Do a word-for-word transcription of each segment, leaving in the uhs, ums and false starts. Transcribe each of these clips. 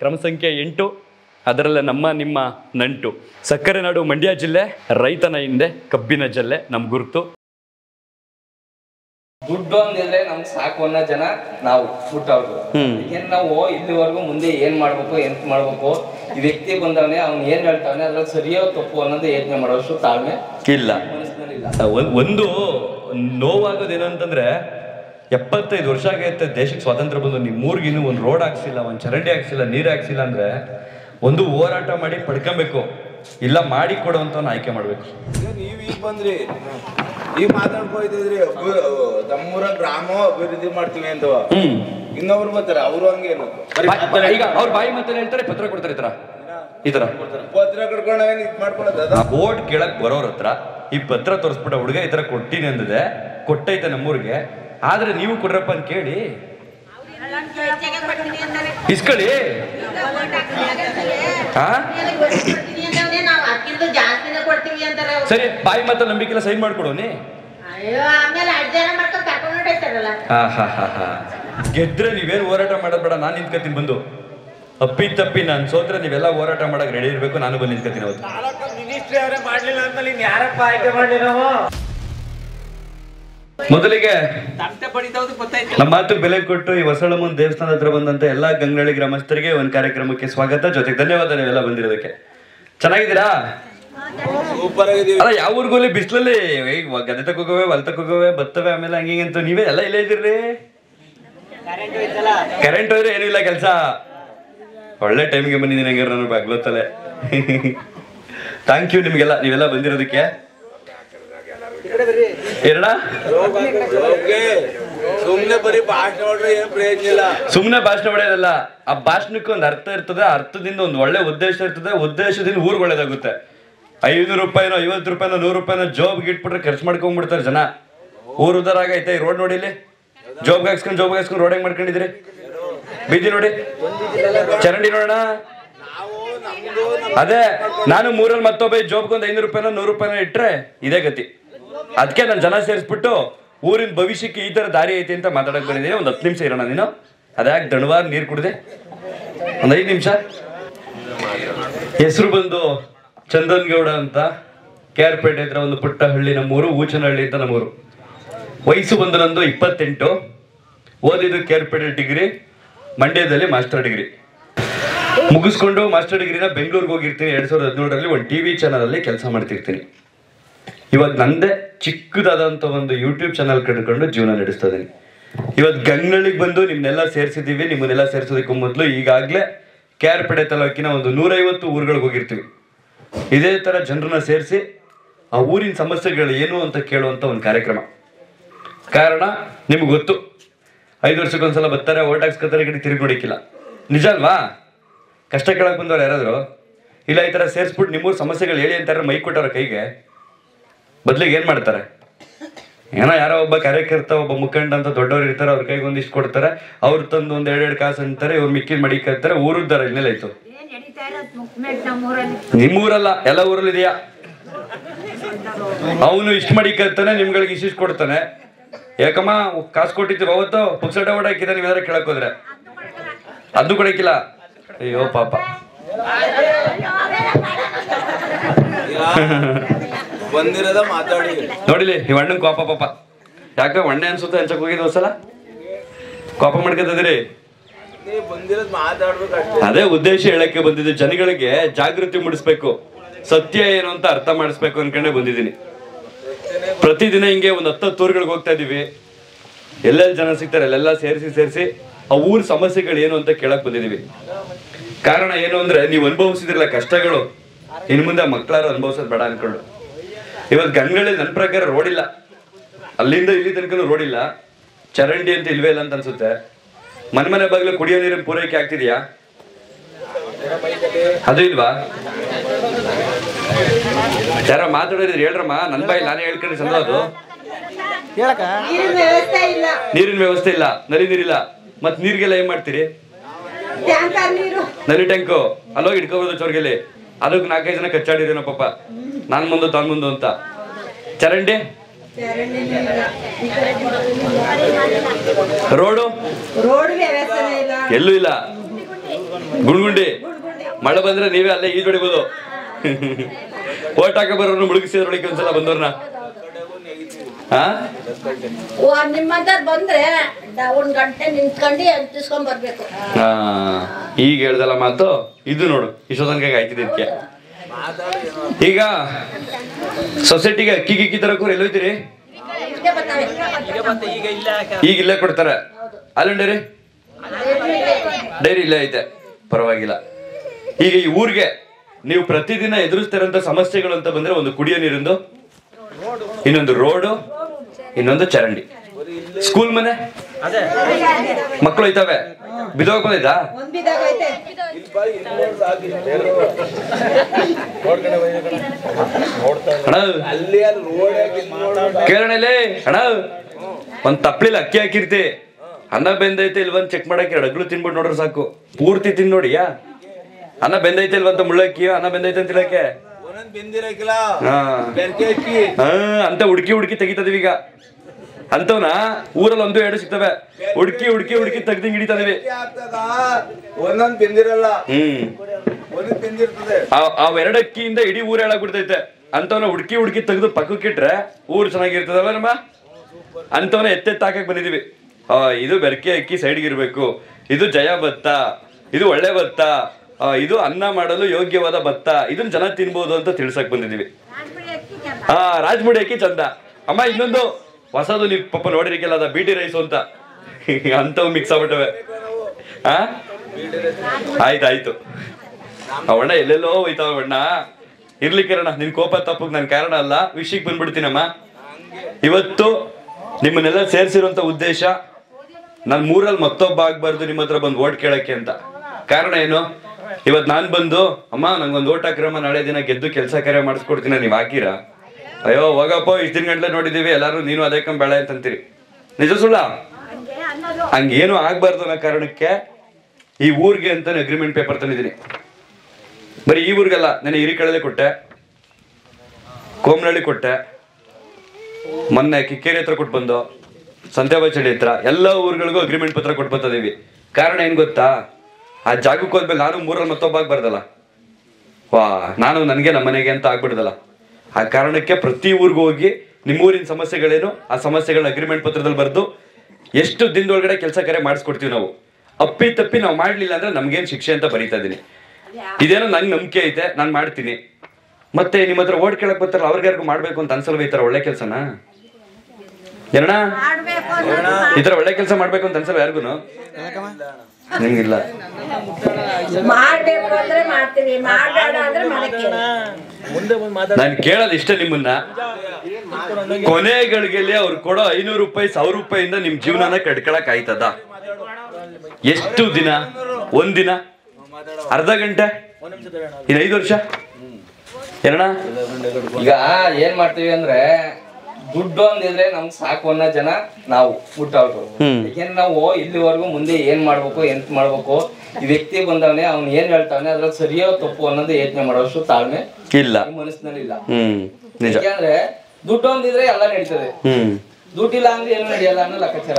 क्रम संख्ये ಎಂಟು ಅದರಲ್ಲ ನಮ್ಮ ನಿಮ್ಮ ನಂಟು ಸಕ್ಕರೆ ನಾಡು ಮಂಡ್ಯ ಜಿಲ್ಲೆ ರೈತನ ಹಿಂದೆ ಕಬ್ಬಿನ ಜಲ್ಲೆ ನಮ್ಮ ಗುರುತು ದುಡ್ಡು ಅಂದ್ರೆ ನಮಗೆ ಸಾಕು ಅನ್ನೋ ಜನ ನಾವು ಫುಟ್ ಔಟ್ ಏನು ನಾವು ಇಲ್ಲಿವರೆಗೂ ಮುಂದೆ ಏನು ಮಾಡಬೇಕು ಎಂತ ಮಾಡಬೇಕು ಈ ವ್ಯಕ್ತಿ ಬಂದವನೇ ಅವನು ಏನು ಹೇಳ್ತಾನೆ ಅದರ ಸರಿಯೋ ತಪ್ಪು ಅನ್ನೋದು ಯೋಚನೆ ಮಾಡೋಷ್ಟು ತಾಳ್ಮೆ ಇಲ್ಲ ಒಂದು ನೋವಾಗೋದೇನು ಅಂತಂದ್ರೆ ಎಪ್ಪತ್ತೈದು ವರ್ಷ ಆಗೈತೆ ದೇಶಕ್ಕೆ ಸ್ವಾತಂತ್ರ್ಯ ಬಂದು ನಿಮ್ಮ ಊರಿಗೆ ಇನ್ನೂ ಒಂದು ರೋಡ್ ಹಾಕ್ಸಿಲ್ಲ ಒಂದು ಚರಂಡಿ ಹಾಕ್ಸಿಲ್ಲ ನೀರು ಹಾಕ್ಸಿಲ್ಲ ಅಂದ್ರೆ ಒಂದು ಹೋರಾಟ ಮಾಡಿ ಪಡ್ಕೊಬೇಕು ಇಲ್ಲ ಮಾಡಿ ಕೊಡುವಂತವನ್ನ ಆಯ್ಕೆ ಮಾಡಬೇಕು ನೀವು ಈಗ ಬಂದ್ರಿ ಈಗ ಮಾತಾಡ್ಕೊಯ್ತಿದ್ರಿ ನಮ್ಮೂರ ಗ್ರಾಮ ಅಭಿವೃದ್ಧಿ ಮಾಡ್ತೀವಿ ಅಂತ ಇನ್ನೊಬ್ರು ಬರ್ತಾರೆ ಅವರು ಹಂಗೇನು ಈಗ ಅವ್ರ ಬಾಯಿ ಮಾತಲ್ಲಿ ಹೇಳ್ತಾರೆ ಪತ್ರ ಕೊಡ್ತಾರೆ ಈ ತರ ಈ ತರ ಪತ್ರ ಕಡ್ಕೊಂಡೇನು ಇದು ಮಾಡ್ಕೊಳ್ಳೋದು ಬೋರ್ಡ್ ಕೇಳಕ್ ಬರೋರ ಹತ್ರ ಈ ಪತ್ರ ತೋರಿಸ್ಬಿಟ್ಟ ಹುಡುಗ ಈ ತರ ಕೊಟ್ಟಿನಿ ಅಂದಿದೆ ಕೊಟ್ಟೈತೆ ನಮ್ಮೂರಿಗೆ ಆದ್ರೆ ನೀವು ಕೊಡ್ರಪ್ಪ ಅಂತ ಕೇಳಿ ಇಸ್ಕೊಳ್ಳಿ ಸರಿ ಬಾಯಿ ಮಾತ್ರ ನಂಬಿಕೆಲ್ಲ ಸೈನ್ ಮಾಡ್ಕೊಡೋನಿ ಗೆದ್ರೆ ನೀವೇನು ಹೋರಾಟ ಮಾಡೋದ್ ಬೇಡ ನಾನು ನಿಂತ್ಕತೀನಿ ಬಂದು ಅಪ್ಪಿ ತಪ್ಪಿ ನಾನು ಸೋತ್ರೆ ನೀವೆಲ್ಲ ಹೋರಾಟ ಮಾಡಕ್ ರೆಡಿ ಇರ್ಬೇಕು ನಾನು ಬಂದು ನಿಂತ್ಕತೀನಿ ಅವತ್ತು ಮೊದಲಿಗೆ ನಮ್ಮ ಮಾತು ಬೆಲೆ ಕೊಟ್ಟು ಈ ಹೊಸಳಮ್ಮನ ದೇವಸ್ಥಾನದ ಹತ್ರ ಬಂದಂತ ಎಲ್ಲಾ ಗಂಗನಹಳ್ಳಿ ಗ್ರಾಮಸ್ಥರಿಗೆ ಒಂದು ಕಾರ್ಯಕ್ರಮಕ್ಕೆ ಸ್ವಾಗತ ಜೊತೆಗೆ ಧನ್ಯವಾದ ನೀವೆಲ್ಲ ಬಂದಿರೋದಕ್ಕೆ. ಚೆನ್ನಾಗಿದ್ದೀರಾ? ಅಲ್ಲ ಯಾವ ಊರ್ಗೂಲಿ ಬಿಸಿಲಲ್ಲಿ ಗದ್ದೆ ತಗೋಗವೆ ಹೊಲ ತಗೋಗವೆ ಬರ್ತವೆ ಆಮೇಲೆ ಹಂಗಿಂಗ್ ಅಂತ ನೀವೇ ಎಲ್ಲ ಇಲ್ಲೇ ಇದ್ದೀರಿ. ಕರೆಂಟ್ ಹೋದ್ರೆ ಏನೂ ಇಲ್ಲ ಕೆಲಸ. ಒಳ್ಳೆ ಟೈಮ್ಗೆ ಬಂದಿದ್ದೀನಿ ಹಂಗಾರೆ ನಾನು ಬಗ್ಲೋತಲೆ. ಥ್ಯಾಂಕ್ ಯು ನಿಮ್ಗೆಲ್ಲ ನೀವೆಲ್ಲ ಬಂದಿರೋದಕ್ಕೆ. ಸುಮ್ನೆ ಬರೀ ಭಾಷಣ ಮಾಡ್ರೆ ಏನು ಪ್ರಯೋಜನ ಇಲ್ಲ. ಸುಮ್ನೆ ಭಾಷಣ ಮಾಡೋದಲ್ಲ, ಆ ಭಾಷಣಕ್ಕೆ ಒಂದು ಅರ್ಥ ಇರ್ತದೆ, ಅರ್ಥದಿಂದ ಒಂದು ಒಳ್ಳೆ ಉದ್ದೇಶ ಇರ್ತದೆ, ಉದ್ದೇಶದಿಂದ ಊರ್ಗೆ ಒಳ್ಳೇದಾಗುತ್ತೆ. ಐನೂರು ರೂಪಾಯಿನೋ ಐವತ್ತು ರೂಪಾಯಿನೋ ನೂರು ರೂಪಾಯಿನೋ ಜಾಬ್ಗೆ ಇಟ್ಬಿಟ್ರೆ ಖರ್ಚು ಮಾಡ್ಕೊಂಡ್ಬಿಡ್ತಾರೆ ಜನ. ಊರು ಉದ್ದಾರ ಆಗೈತೆ. ಈ ರೋಡ್ ನೋಡಿ, ಇಲ್ಲಿ ಜಾಬ್ಗೆ ಹಾಕ್ಸ್ಕೊಂಡು ಜಾಬ್ಗೆ ಹಾಕ್ಸ್ಕೊಂಡು ರೋಡ್ ಹೆಂಗ್ ಮಾಡ್ಕೊಂಡಿದ್ರಿ. ಬೀದಿ ನೋಡಿ, ಚರಂಡಿ ನೋಡೋಣ. ಅದೇ ನಾನು ಮೂರಲ್ಲಿ ಮತ್ತೊಬ್ಬ ಜಾಬ್ಗೊಂದು ಐನೂರು ರೂಪಾಯಿನೋ ನೂರು ರೂಪಾಯಿನೋ ಇಟ್ರೆ ಇದೇ ಗತಿ. ಅದಕ್ಕೆ ನಾನು ಜನ ಸೇರಿಸ್ಬಿಟ್ಟು ಊರಿನ ಭವಿಷ್ಯಕ್ಕೆ ಈ ತರ ದಾರಿ ಐತೆ ಅಂತ ಮಾತಾಡಕ್ ಬಂದಿದ್ದೀನಿ. ಒಂದು ಹತ್ತು ನಿಮಿಷ ಇರೋಣ ನೀನು. ಅದ್ಯಾಕೆ ದಣವಾರ ನೀರು ಕುಡಿದೆ? ಒಂದು ಐದು ನಿಮಿಷ. ಹೆಸರು ಬಂದು ಚಂದನ್ ಗೌಡ ಅಂತ, ಕೆ ಆರ್ ಪೇಟೆ ಹತ್ರ ಒಂದು ಪುಟ್ಟ ಹಳ್ಳಿ ನಮ್ಮೂರು, ಊಚನಹಳ್ಳಿ ಅಂತ ನಮ್ಮೂರು. ವಯಸ್ಸು ಬಂದು ನಂದು ಇಪ್ಪತ್ತೆಂಟು. ಓದಿದ್ದು ಕೆ ಆರ್ ಪೇಟೆ ಡಿಗ್ರಿ, ಮಂಡ್ಯದಲ್ಲಿ ಮಾಸ್ಟರ್ ಡಿಗ್ರಿ ಮುಗಿಸ್ಕೊಂಡು ಮಾಸ್ಟರ್ ಡಿಗ್ರಿನ ಬೆಂಗಳೂರಿಗೆ ಹೋಗಿರ್ತೀನಿ. ಎರಡ್ ಸಾವಿರದ ಹದಿನೇಳರಲ್ಲಿ ಒಂದು ಟಿವಿ ಚಾನಲ್ ಅಲ್ಲಿ ಕೆಲಸ ಮಾಡ್ತಿರ್ತೀನಿ. ಇವಾಗ ನಂದೇ ಚಿಕ್ಕದಾದಂಥ ಒಂದು ಯೂಟ್ಯೂಬ್ ಚಾನಲ್ ಕಟ್ಕೊಂಡು ಜೀವನ ನಡೆಸ್ತಾ ಇದ್ದೀನಿ. ಇವತ್ತು ಗಂಗನಹಳ್ಳಿಗೆ ಬಂದು ನಿಮ್ಮನ್ನೆಲ್ಲ ಸೇರಿಸಿದ್ದೀವಿ. ನಿಮ್ಮನ್ನೆಲ್ಲ ಸೇರಿಸೋದಕ್ಕೂ ಮೊದಲು ಈಗಾಗಲೇ ಕೆ ಆರ್ ಪೇಟೆ ತಾಲೂಕಿನ ಒಂದು ನೂರೈವತ್ತು ಊರುಗಳಿಗೆ ಹೋಗಿರ್ತೀವಿ. ಇದೇ ಥರ ಜನರನ್ನ ಸೇರಿಸಿ ಆ ಊರಿನ ಸಮಸ್ಯೆಗಳು ಏನು ಅಂತ ಕೇಳುವಂಥ ಒಂದು ಕಾರ್ಯಕ್ರಮ. ಕಾರಣ ನಿಮ್ಗೆ ಗೊತ್ತು, ಐದು ವರ್ಷಕ್ಕೊಂದ್ಸಲ ಬರ್ತಾರೆ, ಓಟ್ ಹಾಕ್ಸ್ಕೊತಾರೆ, ಕಡೆ ತಿರುಗಿ ನೋಡಿಕ್ಕಿಲ್ಲ. ನಿಜ ಅಲ್ವಾ? ಕಷ್ಟ ಕೇಳಕ್ಕೆ ಬಂದವ್ರು ಯಾರಾದರೂ ಇಲ್ಲ ಈ ಥರ ಸೇರಿಸ್ಬಿಟ್ಟು ನಿಮ್ಮೂರು ಸಮಸ್ಯೆಗಳು ಹೇಳಿ ಅಂತಾರೆ, ಮೈ ಕೊಟ್ಟವ್ರ ಕೈಗೆ. ಬದಲಿಗೆ ಏನು ಮಾಡ್ತಾರೆ, ಏನೋ ಯಾರೋ ಒಬ್ಬ ಕಾರ್ಯಕರ್ತ ಒಬ್ಬ ಮುಖಂಡ ಅಂತ ದೊಡ್ಡವ್ರು ಇರ್ತಾರೆ, ಅವ್ರ ಕೈಗೆ ಒಂದಿಷ್ಟು ಕೊಡ್ತಾರೆ, ಅವ್ರ ತಂದು ಒಂದು ಎರಡೆರಡು ಕಾಸು ಅಂತಾರೆ, ಇವ್ರು ಮಿಕ್ಕಿದ್ ಮಡಿಕಾರೆ ಊರಿದ್ದಾರೆ. ಇನ್ನೆಲ್ಲ ಆಯ್ತು ನಿಮ್ಮೂರಲ್ಲ, ಎಲ್ಲ ಊರಲ್ಲಿ ಇದೆಯಾ? ಅವನು ಇಷ್ಟು ಮಡಿಕಾರ್ತಾನೆ, ನಿಮ್ಗಳಿಗೆ ಇಷ್ಟಿಷ್ಟು ಕೊಡ್ತಾನೆ. ಯಾಕಮ್ಮ ಕಾಸು ಕೊಟ್ಟಿದ್ದೀವಿ ಅವತ್ತು ಪುಕ್ಸಟ ಓಡ ಹಾಕಿದ್ದಾನೆ, ನೀವೆಲ್ಲ ಕೇಳಕ್ ಹೋದ್ರೆ ಅದು ಕೊಡಕ್ಕಿಲ್ಲ. ಅಯ್ಯೋ ಪಾಪ. ನೋಡಿಲಿ ಇವ್ ಅಣ್ಣನ್ ಕೋಪ ಪಾಪ. ಯಾಕೆ ಒಣ್ಣೆ ಅನ್ಸುತ್ತೆ ಹಂಚಕ್ ಹೋಗಿದ್ ಒಂದ್ಸಲ ಕೋಪ ಮಾಡ್ಕೊತದ್ರಿ. ಅದೇ ಉದ್ದೇಶ ಹೇಳಕ್ಕೆ ಬಂದಿದ್ದು, ಜನಗಳಿಗೆ ಜಾಗೃತಿ ಮೂಡಿಸ್ಬೇಕು, ಸತ್ಯ ಏನು ಅಂತ ಅರ್ಥ ಮಾಡಿಸ್ಬೇಕು ಅನ್ಕೊಂಡೆ ಬಂದಿದ್ದೀನಿ. ಪ್ರತಿದಿನ ಹಿಂಗೆ ಒಂದ್ ಹತ್ತತ್ತು ಊರ್ಗಳಿಗೆ ಹೋಗ್ತಾ ಇದೀವಿ. ಎಲ್ಲೆಲ್ಲಿ ಜನ ಸಿಗ್ತಾರೆ ಅಲ್ಲೆಲ್ಲ ಸೇರಿಸಿ ಸೇರಿಸಿ ಆ ಊರ್ ಸಮಸ್ಯೆಗಳು ಏನು ಅಂತ ಕೇಳಕ್ ಬಂದಿದೀವಿ. ಕಾರಣ ಏನು ಅಂದ್ರೆ, ನೀವ್ ಅನುಭವಿಸಿದ್ರಲ್ಲ ಕಷ್ಟಗಳು, ಇನ್ ಮುಂದೆ ಮಕ್ಕಳಾರು ಅನುಭವಿಸೋದ್ ಬೇಡ ಅನ್ಕೊಂಡು. ಇವತ್ತು ಗಂಗನಹಳ್ಳಿ ನನ್ನ ಪ್ರಕಾರ ರೋಡ್ ಇಲ್ಲ, ಅಲ್ಲಿಂದ ಇಲ್ಲಿ ತನಕನೂ ರೋಡ್ ಇಲ್ಲ, ಚರಂಡಿ ಅಂತ ಇಲ್ವೇ ಇಲ್ಲ ಅಂತ ಅನ್ಸುತ್ತೆ. ಮನೆ ಮನೆ ಬಾಗಿಲು ಕುಡಿಯೋ ನೀರಿನ ಪೂರೈಕೆ ಆಗ್ತಿದ್ಯಾ? ಅದು ಇಲ್ವಾ? ಯಾರ ಮಾತಾಡೋದಿದ್ರೆ ಹೇಳ್ರಮ್ಮ, ನನ್ನ ಬಾಯಿ ನಾನೇ ಹೇಳ್ಕೊಂಡು ಸಂದ. ಅದು ನೀರಿನ ವ್ಯವಸ್ಥೆ ಇಲ್ಲ, ನಲಿ ನೀರಿಲ್ಲ, ಮತ್ ನೀರಿಗೆಲ್ಲ ಏನ್ ಮಾಡ್ತೀರಿ? ನಲಿ ಟ್ಯಾಂಕು ಅಲ್ಲೋಗಿ ಇಟ್ಕೋಬೋದು ಚೋರ್ಗೆಲ್ಲಿ, ಅದಕ್ಕೆ ನಾಲ್ಕೈದು ಜನ ಕಚ್ಚಾಡಿದೇನೋ ಪಾಪ, ನಾನ್ ಮುಂದೆ ತಾನ್ ಮುಂದೆ ಅಂತ. ಚರಂಡಿ, ರೋಡು ಎಲ್ಲೂ ಇಲ್ಲ. ಗುಣಗುಂಡಿ ಮಳೆ ಬಂದ್ರೆ ನೀವೇ ಅಲ್ಲೇ ಈಜ್ ಹೊಡಿಬಹುದು. ಓಟಾಕ ಬರೋರು ಮುಳುಗಿಸಿದ್ರೊಳಗೆ ಒಂದ್ಸಲ ಬಂದವ್ರನ್ನ ಈಗ ಹೇಳ್ದಲ್ಲ ಮಾತು ಇದು ನೋಡು ಇಷ್ಟೊಂದನ್ಕಾಗ ಆಯ್ತಿದ್ದಕ್ಕೆ. ಈಗ ಸೊಸೈಟಿಗೆ ಅಕ್ಕಿ ಗಿಕ್ಕಿ ತರಕೂರ್ ಎಲ್ಲೋಯ್ತೀರಿ? ಈಗ ಇಲ್ಲೇ ಕೊಡ್ತಾರ ಅಲ್ಲೊಂದು ಡೈರಿ ಡೈರಿ ಇಲ್ಲೇ ಐತೆ, ಪರವಾಗಿಲ್ಲ. ಈಗ ಈ ಊರಿಗೆ ನೀವು ಪ್ರತಿದಿನ ಎದುರಿಸ್ತಿರೋಂಥ ಸಮಸ್ಯೆಗಳು ಅಂತ ಬಂದ್ರೆ ಒಂದು ಕುಡಿಯೋ ನೀರಿಂದು, ಇನ್ನೊಂದು ರೋಡು, ಇನ್ನೊಂದು ಚರಂಡಿ, ಸ್ಕೂಲ್ ಮನೆ, ಮಕ್ಕಳು ಐತವೆ ಬಿದೋಗ ಬಂದೈತಾ? ಕೇಳಣಲೆ ಅಣ್ಣ ಒಂದ್ ತಪ್ಪಲಿಲ್ಲ ಅಕ್ಕಿ ಹಾಕಿರ್ತಿ, ಅನ್ನ ಬೆಂದೈತೆ ಇಲ್ವಂತ ಚೆಕ್ ಮಾಡಕ್ಕೆ ಎರಡು ಅಗ್ಳು ತಿನ್ಬಿಟ್ಟು ನೋಡ್ರಿ ಸಾಕು, ಪೂರ್ತಿ ತಿನ್ ನೋಡಿಯಾ ಅನ್ನ ಬೆಂದೈತೆ ಇಲ್ವಂತ ಮುಳ್ಳಕ್ಕಿಯ ಅನ್ನ ಬೆಂದೈತೆ ಅಂತ ಇಲ್ಲಕ್ಕೆ ಅಂತ ಹುಡ್ಕಿ ಹುಡ್ಕಿ ತೆಗಿತದೀವಿ. ಈಗ ಅಂತವನ ಊರಲ್ಲಿ ಒಂದು ಎರಡು ಸಿಗ್ತವೆ, ಹುಡ್ಕಿ ಹುಡ್ಕಿ ಹುಡ್ಕಿ ತೆಗ್ದಿಂಗ್ ಹಿಡಿತದೀವಿ. ಒಂದೊಂದ್ ಬೆಂದಿರಲ್ಲ, ಒಂದ್ ಬೆಂದಿರ್ತದೆ. ಅವ್ ಎರಡು ಅಕ್ಕಿಯಿಂದ ಇಡೀ ಊರ ಹೇಳಾಗ್ಬಿಡ್ತೈತೆ. ಅಂತವನ ಹುಡ್ಕಿ ಹುಡ್ಕಿ ತೆಗ್ದು ಪಕ್ಕಕ್ಕಿಟ್ರೆ ಊರ್ ಚೆನ್ನಾಗಿರ್ತದವ ನಮ್ಮ. ಅಂತವನ ಎತ್ತೆತ್ತ ಹಾಕಕ್ ಬಂದಿದೀವಿ. ಆ ಇದು ಬೆರಕೆ ಅಕ್ಕಿ ಸೈಡ್ಗಿರ್ಬೇಕು, ಇದು ಜಯ ಭತ್ತ, ಇದು ಒಳ್ಳೆ ಭತ್ತ, ಇದು ಅನ್ನ ಮಾಡಲು ಯೋಗ್ಯವಾದ ಭತ್ತ, ಇದನ್ನ ಜನ ತಿನ್ಬಹುದು ಅಂತ ತಿಳ್ಸಕ್ ಬಂದಿದೀವಿ. ಹಾ ರಾಜ್ಮುಡಿ ಅಕ್ಕಿ ಚಂದ ಅಮ್ಮ. ಇನ್ನೊಂದು ಹೊಸದು ನೀವು ಪಾಪ ನೋಡಿರಿಕೆಲ್ಲ, ಅದ ಬೀಟಿ ರೈಸು ಅಂತ, ಅಂತವು ಮಿಕ್ಸ್ ಆಗ್ಬಿಟ್ಟವೆ. ಹಾ ಆಯ್ತಾಯ್ತು ಅವಣ್ಣ ಎಲ್ಲೆಲ್ಲೋ ಹೋಯ್ತಾವಣ್ಣ ಇರ್ಲಿಕ್ಕಿರಣ್ಣ. ನಿನ್ ಕೋಪ ತಪ್ಪಕ್ ನನ್ ಕಾರಣ ಅಲ್ಲ, ವಿಷಯಕ್ ಬಂದ್ಬಿಡ್ತೀನಮ್ಮ. ಇವತ್ತು ನಿಮ್ಮನ್ನೆಲ್ಲ ಸೇರ್ಸಿರುವಂತ ಉದ್ದೇಶ ನಾನು ಮೂರಲ್ಲಿ ಮತ್ತೊಬ್ಬ ಆಗ್ಬಾರ್ದು ನಿಮ್ಮ ಹತ್ರ ಬಂದು ಓಟ್ ಕೇಳಕ್ಕೆ ಅಂತ. ಕಾರಣ ಏನು? ಇವತ್ ನಾನ್ ಬಂದು ಅಮ್ಮ ನಂಗೊಂದು ಓಟ್ ಹಾಕಿರಮ್ಮ, ನಾಳೆ ದಿನ ಗೆದ್ದು ಕೆಲಸ ಕಾರ್ಯ ಮಾಡಿಸ್ಕೊಡ್ತೀನಿ ನೀವ್ ಹಾಕಿರ, ಅಯ್ಯೋ ಹೋಗಪ್ಪ ಇಷ್ಟಿನ ಗಂಟ್ಲೆ ನೋಡಿದೀವಿ ಎಲ್ಲಾರು ನೀನು ಅದೇ ಕಮ್ಮಿ ಬೇಳೆ ಅಂತಂತೀರಿ. ನಿಜ ಸುಳ್ಳ? ಹಂಗೇನು ಆಗ್ಬಾರ್ದು ಅನ್ನೋ ಕಾರಣಕ್ಕೆ ಈ ಊರಿಗೆ ಅಂತ ಅಗ್ರಿಮೆಂಟ್ ಪೇಪರ್ ತಂದಿದ್ದೀನಿ. ಬರೀ ಈ ಊರಿಗೆಲ್ಲ ನಾನು ಹಿರಿಕಳಲೆ ಕೊಟ್ಟೆ, ಕೋಮನಹಳ್ಳಿ ಕೊಟ್ಟೆ, ಮೊನ್ನೆ ಕಿಕ್ಕೇರಿ ಹತ್ರ ಕೊಟ್ಟು ಬಂದು, ಸಂತೇಬಾಚಳ್ಳಿ ಹತ್ರ, ಎಲ್ಲ ಊರುಗಳಿಗೂ ಅಗ್ರಿಮೆಂಟ್ ಪತ್ರ ಕೊಟ್ಟು ಬರ್ತದೀವಿ. ಕಾರಣ ಏನ್ ಗೊತ್ತಾ? ಆ ಜಾಗಕ್ಕೆ ಹೋದ್ಮೇಲೆ ನಾನು ಮೂರಲ್ಲಿ ಮತ್ತೊಬ್ಬ ಆಗ್ಬಾರ್ದಲ್ಲ, ವಾ ನಾನು ನನಗೆ ನಮ್ಮನೆಗೆ ಅಂತ ಆಗ್ಬಿಡ್ದಲ್ಲ. ಆ ಕಾರಣಕ್ಕೆ ಪ್ರತಿ ಊರಿಗೂ ಹೋಗಿ ನಿಮ್ಮೂರಿನ ಸಮಸ್ಯೆಗಳೇನು ಆ ಸಮಸ್ಯೆಗಳನ್ನ ಅಗ್ರಿಮೆಂಟ್ ಪತ್ರದಲ್ಲಿ ಬರೆದು ಎಷ್ಟು ದಿನದೊಳಗಡೆ ಕೆಲಸ ಕಾರ್ಯ ಮಾಡಿಸ್ಕೊಡ್ತೀವಿ ನಾವು. ಅಪ್ಪಿ ತಪ್ಪಿ ನಾವು ಮಾಡಲಿಲ್ಲ ಅಂದ್ರೆ ನಮ್ಗೇನು ಶಿಕ್ಷೆ ಅಂತ ಬರೀತಾ ಇದ್ದೀನಿ. ಇದೇನೋ ನಂಗೆ ನಂಬಿಕೆ ಐತೆ, ನಾನು ಮಾಡ್ತೀನಿ. ಮತ್ತೆ ನಿಮ್ಮ ಹತ್ರ ಓಡ್ ಕೇಳಕ್ ಬರ್ತಾರಲ್ಲ ಅವ್ರಿಗಾರ್ಗು ಮಾಡ್ಬೇಕು ಅಂತ ಅನ್ಸಲ್ವ ಈ ತರ ಒಳ್ಳೆ ಕೆಲಸನ? ಏನಣ್ಣ ಈ ತರ ಒಳ್ಳೆ ಕೆಲಸ ಮಾಡ್ಬೇಕು ಅಂತ ಅನ್ಸಲ್ವ ಯಾರಿಗೂ? ನಿಮ್ಗಿಲ್ಲ ನಾನು ಕೇಳೋದು ಇಷ್ಟೇ ನಿಮ್ಮನ್ನ, ಕೊನೆಗಳಿಗೆ ಅವ್ರು ಕೊಡೋ ಐನೂರು ರೂಪಾಯಿ ಸಾವಿರ ರೂಪಾಯಿಂದ ನಿಮ್ ಜೀವನನ ಕಟ್ಕೊಳಕ್ ಆಯ್ತದ? ಎಷ್ಟು ದಿನ? ಒಂದಿನ? ಅರ್ಧ ಗಂಟೆ? ಇನ್ ಐದು ವರ್ಷ ಏನಣ್ಣ? ಈಗ ಏನ್ ಮಾಡ್ತೀವಿ ಅಂದ್ರೆ ದುಡ್ಡು ಒಂದಿದ್ರೆ ನಮ್ಗೆ ಸಾಕು ಅನ್ನೋ ಜನ ನಾವು ಹುಟ್ಟವ್ರು. ಏಕೆಂದ್ರೆ ನಾವು ಇಲ್ಲಿವರೆಗೂ ಮುಂದೆ ಏನ್ ಮಾಡ್ಬೇಕು ಎಂತ ಮಾಡ್ಬೇಕು, ಈ ವ್ಯಕ್ತಿ ಬಂದವನೇ ಅವ್ನು ಏನ್ ಹೇಳ್ತಾವನೆ ಅದ್ರಲ್ಲಿ ಸರಿಯೋ ತಪ್ಪು ಅನ್ನೋದು ಯೋಚನೆ ಮಾಡೋಷ್ಟು ತಾಳ್ಮೆ ಇಲ್ಲ ಮನಸ್ಸಿನಲ್ಲಿ ಇಲ್ಲ. ಯಾಕೆಂದ್ರೆ ದುಡ್ಡು ಒಂದಿದ್ರೆ ಎಲ್ಲ ನಡೀತದೆ, ದುಡ್ಡಿಲ್ಲ ಅಂದ್ರೆ ಏನು ನಡೆಯಲ್ಲ ಅನ್ನೋ ಲೆಕ್ಕಾಚಾರ.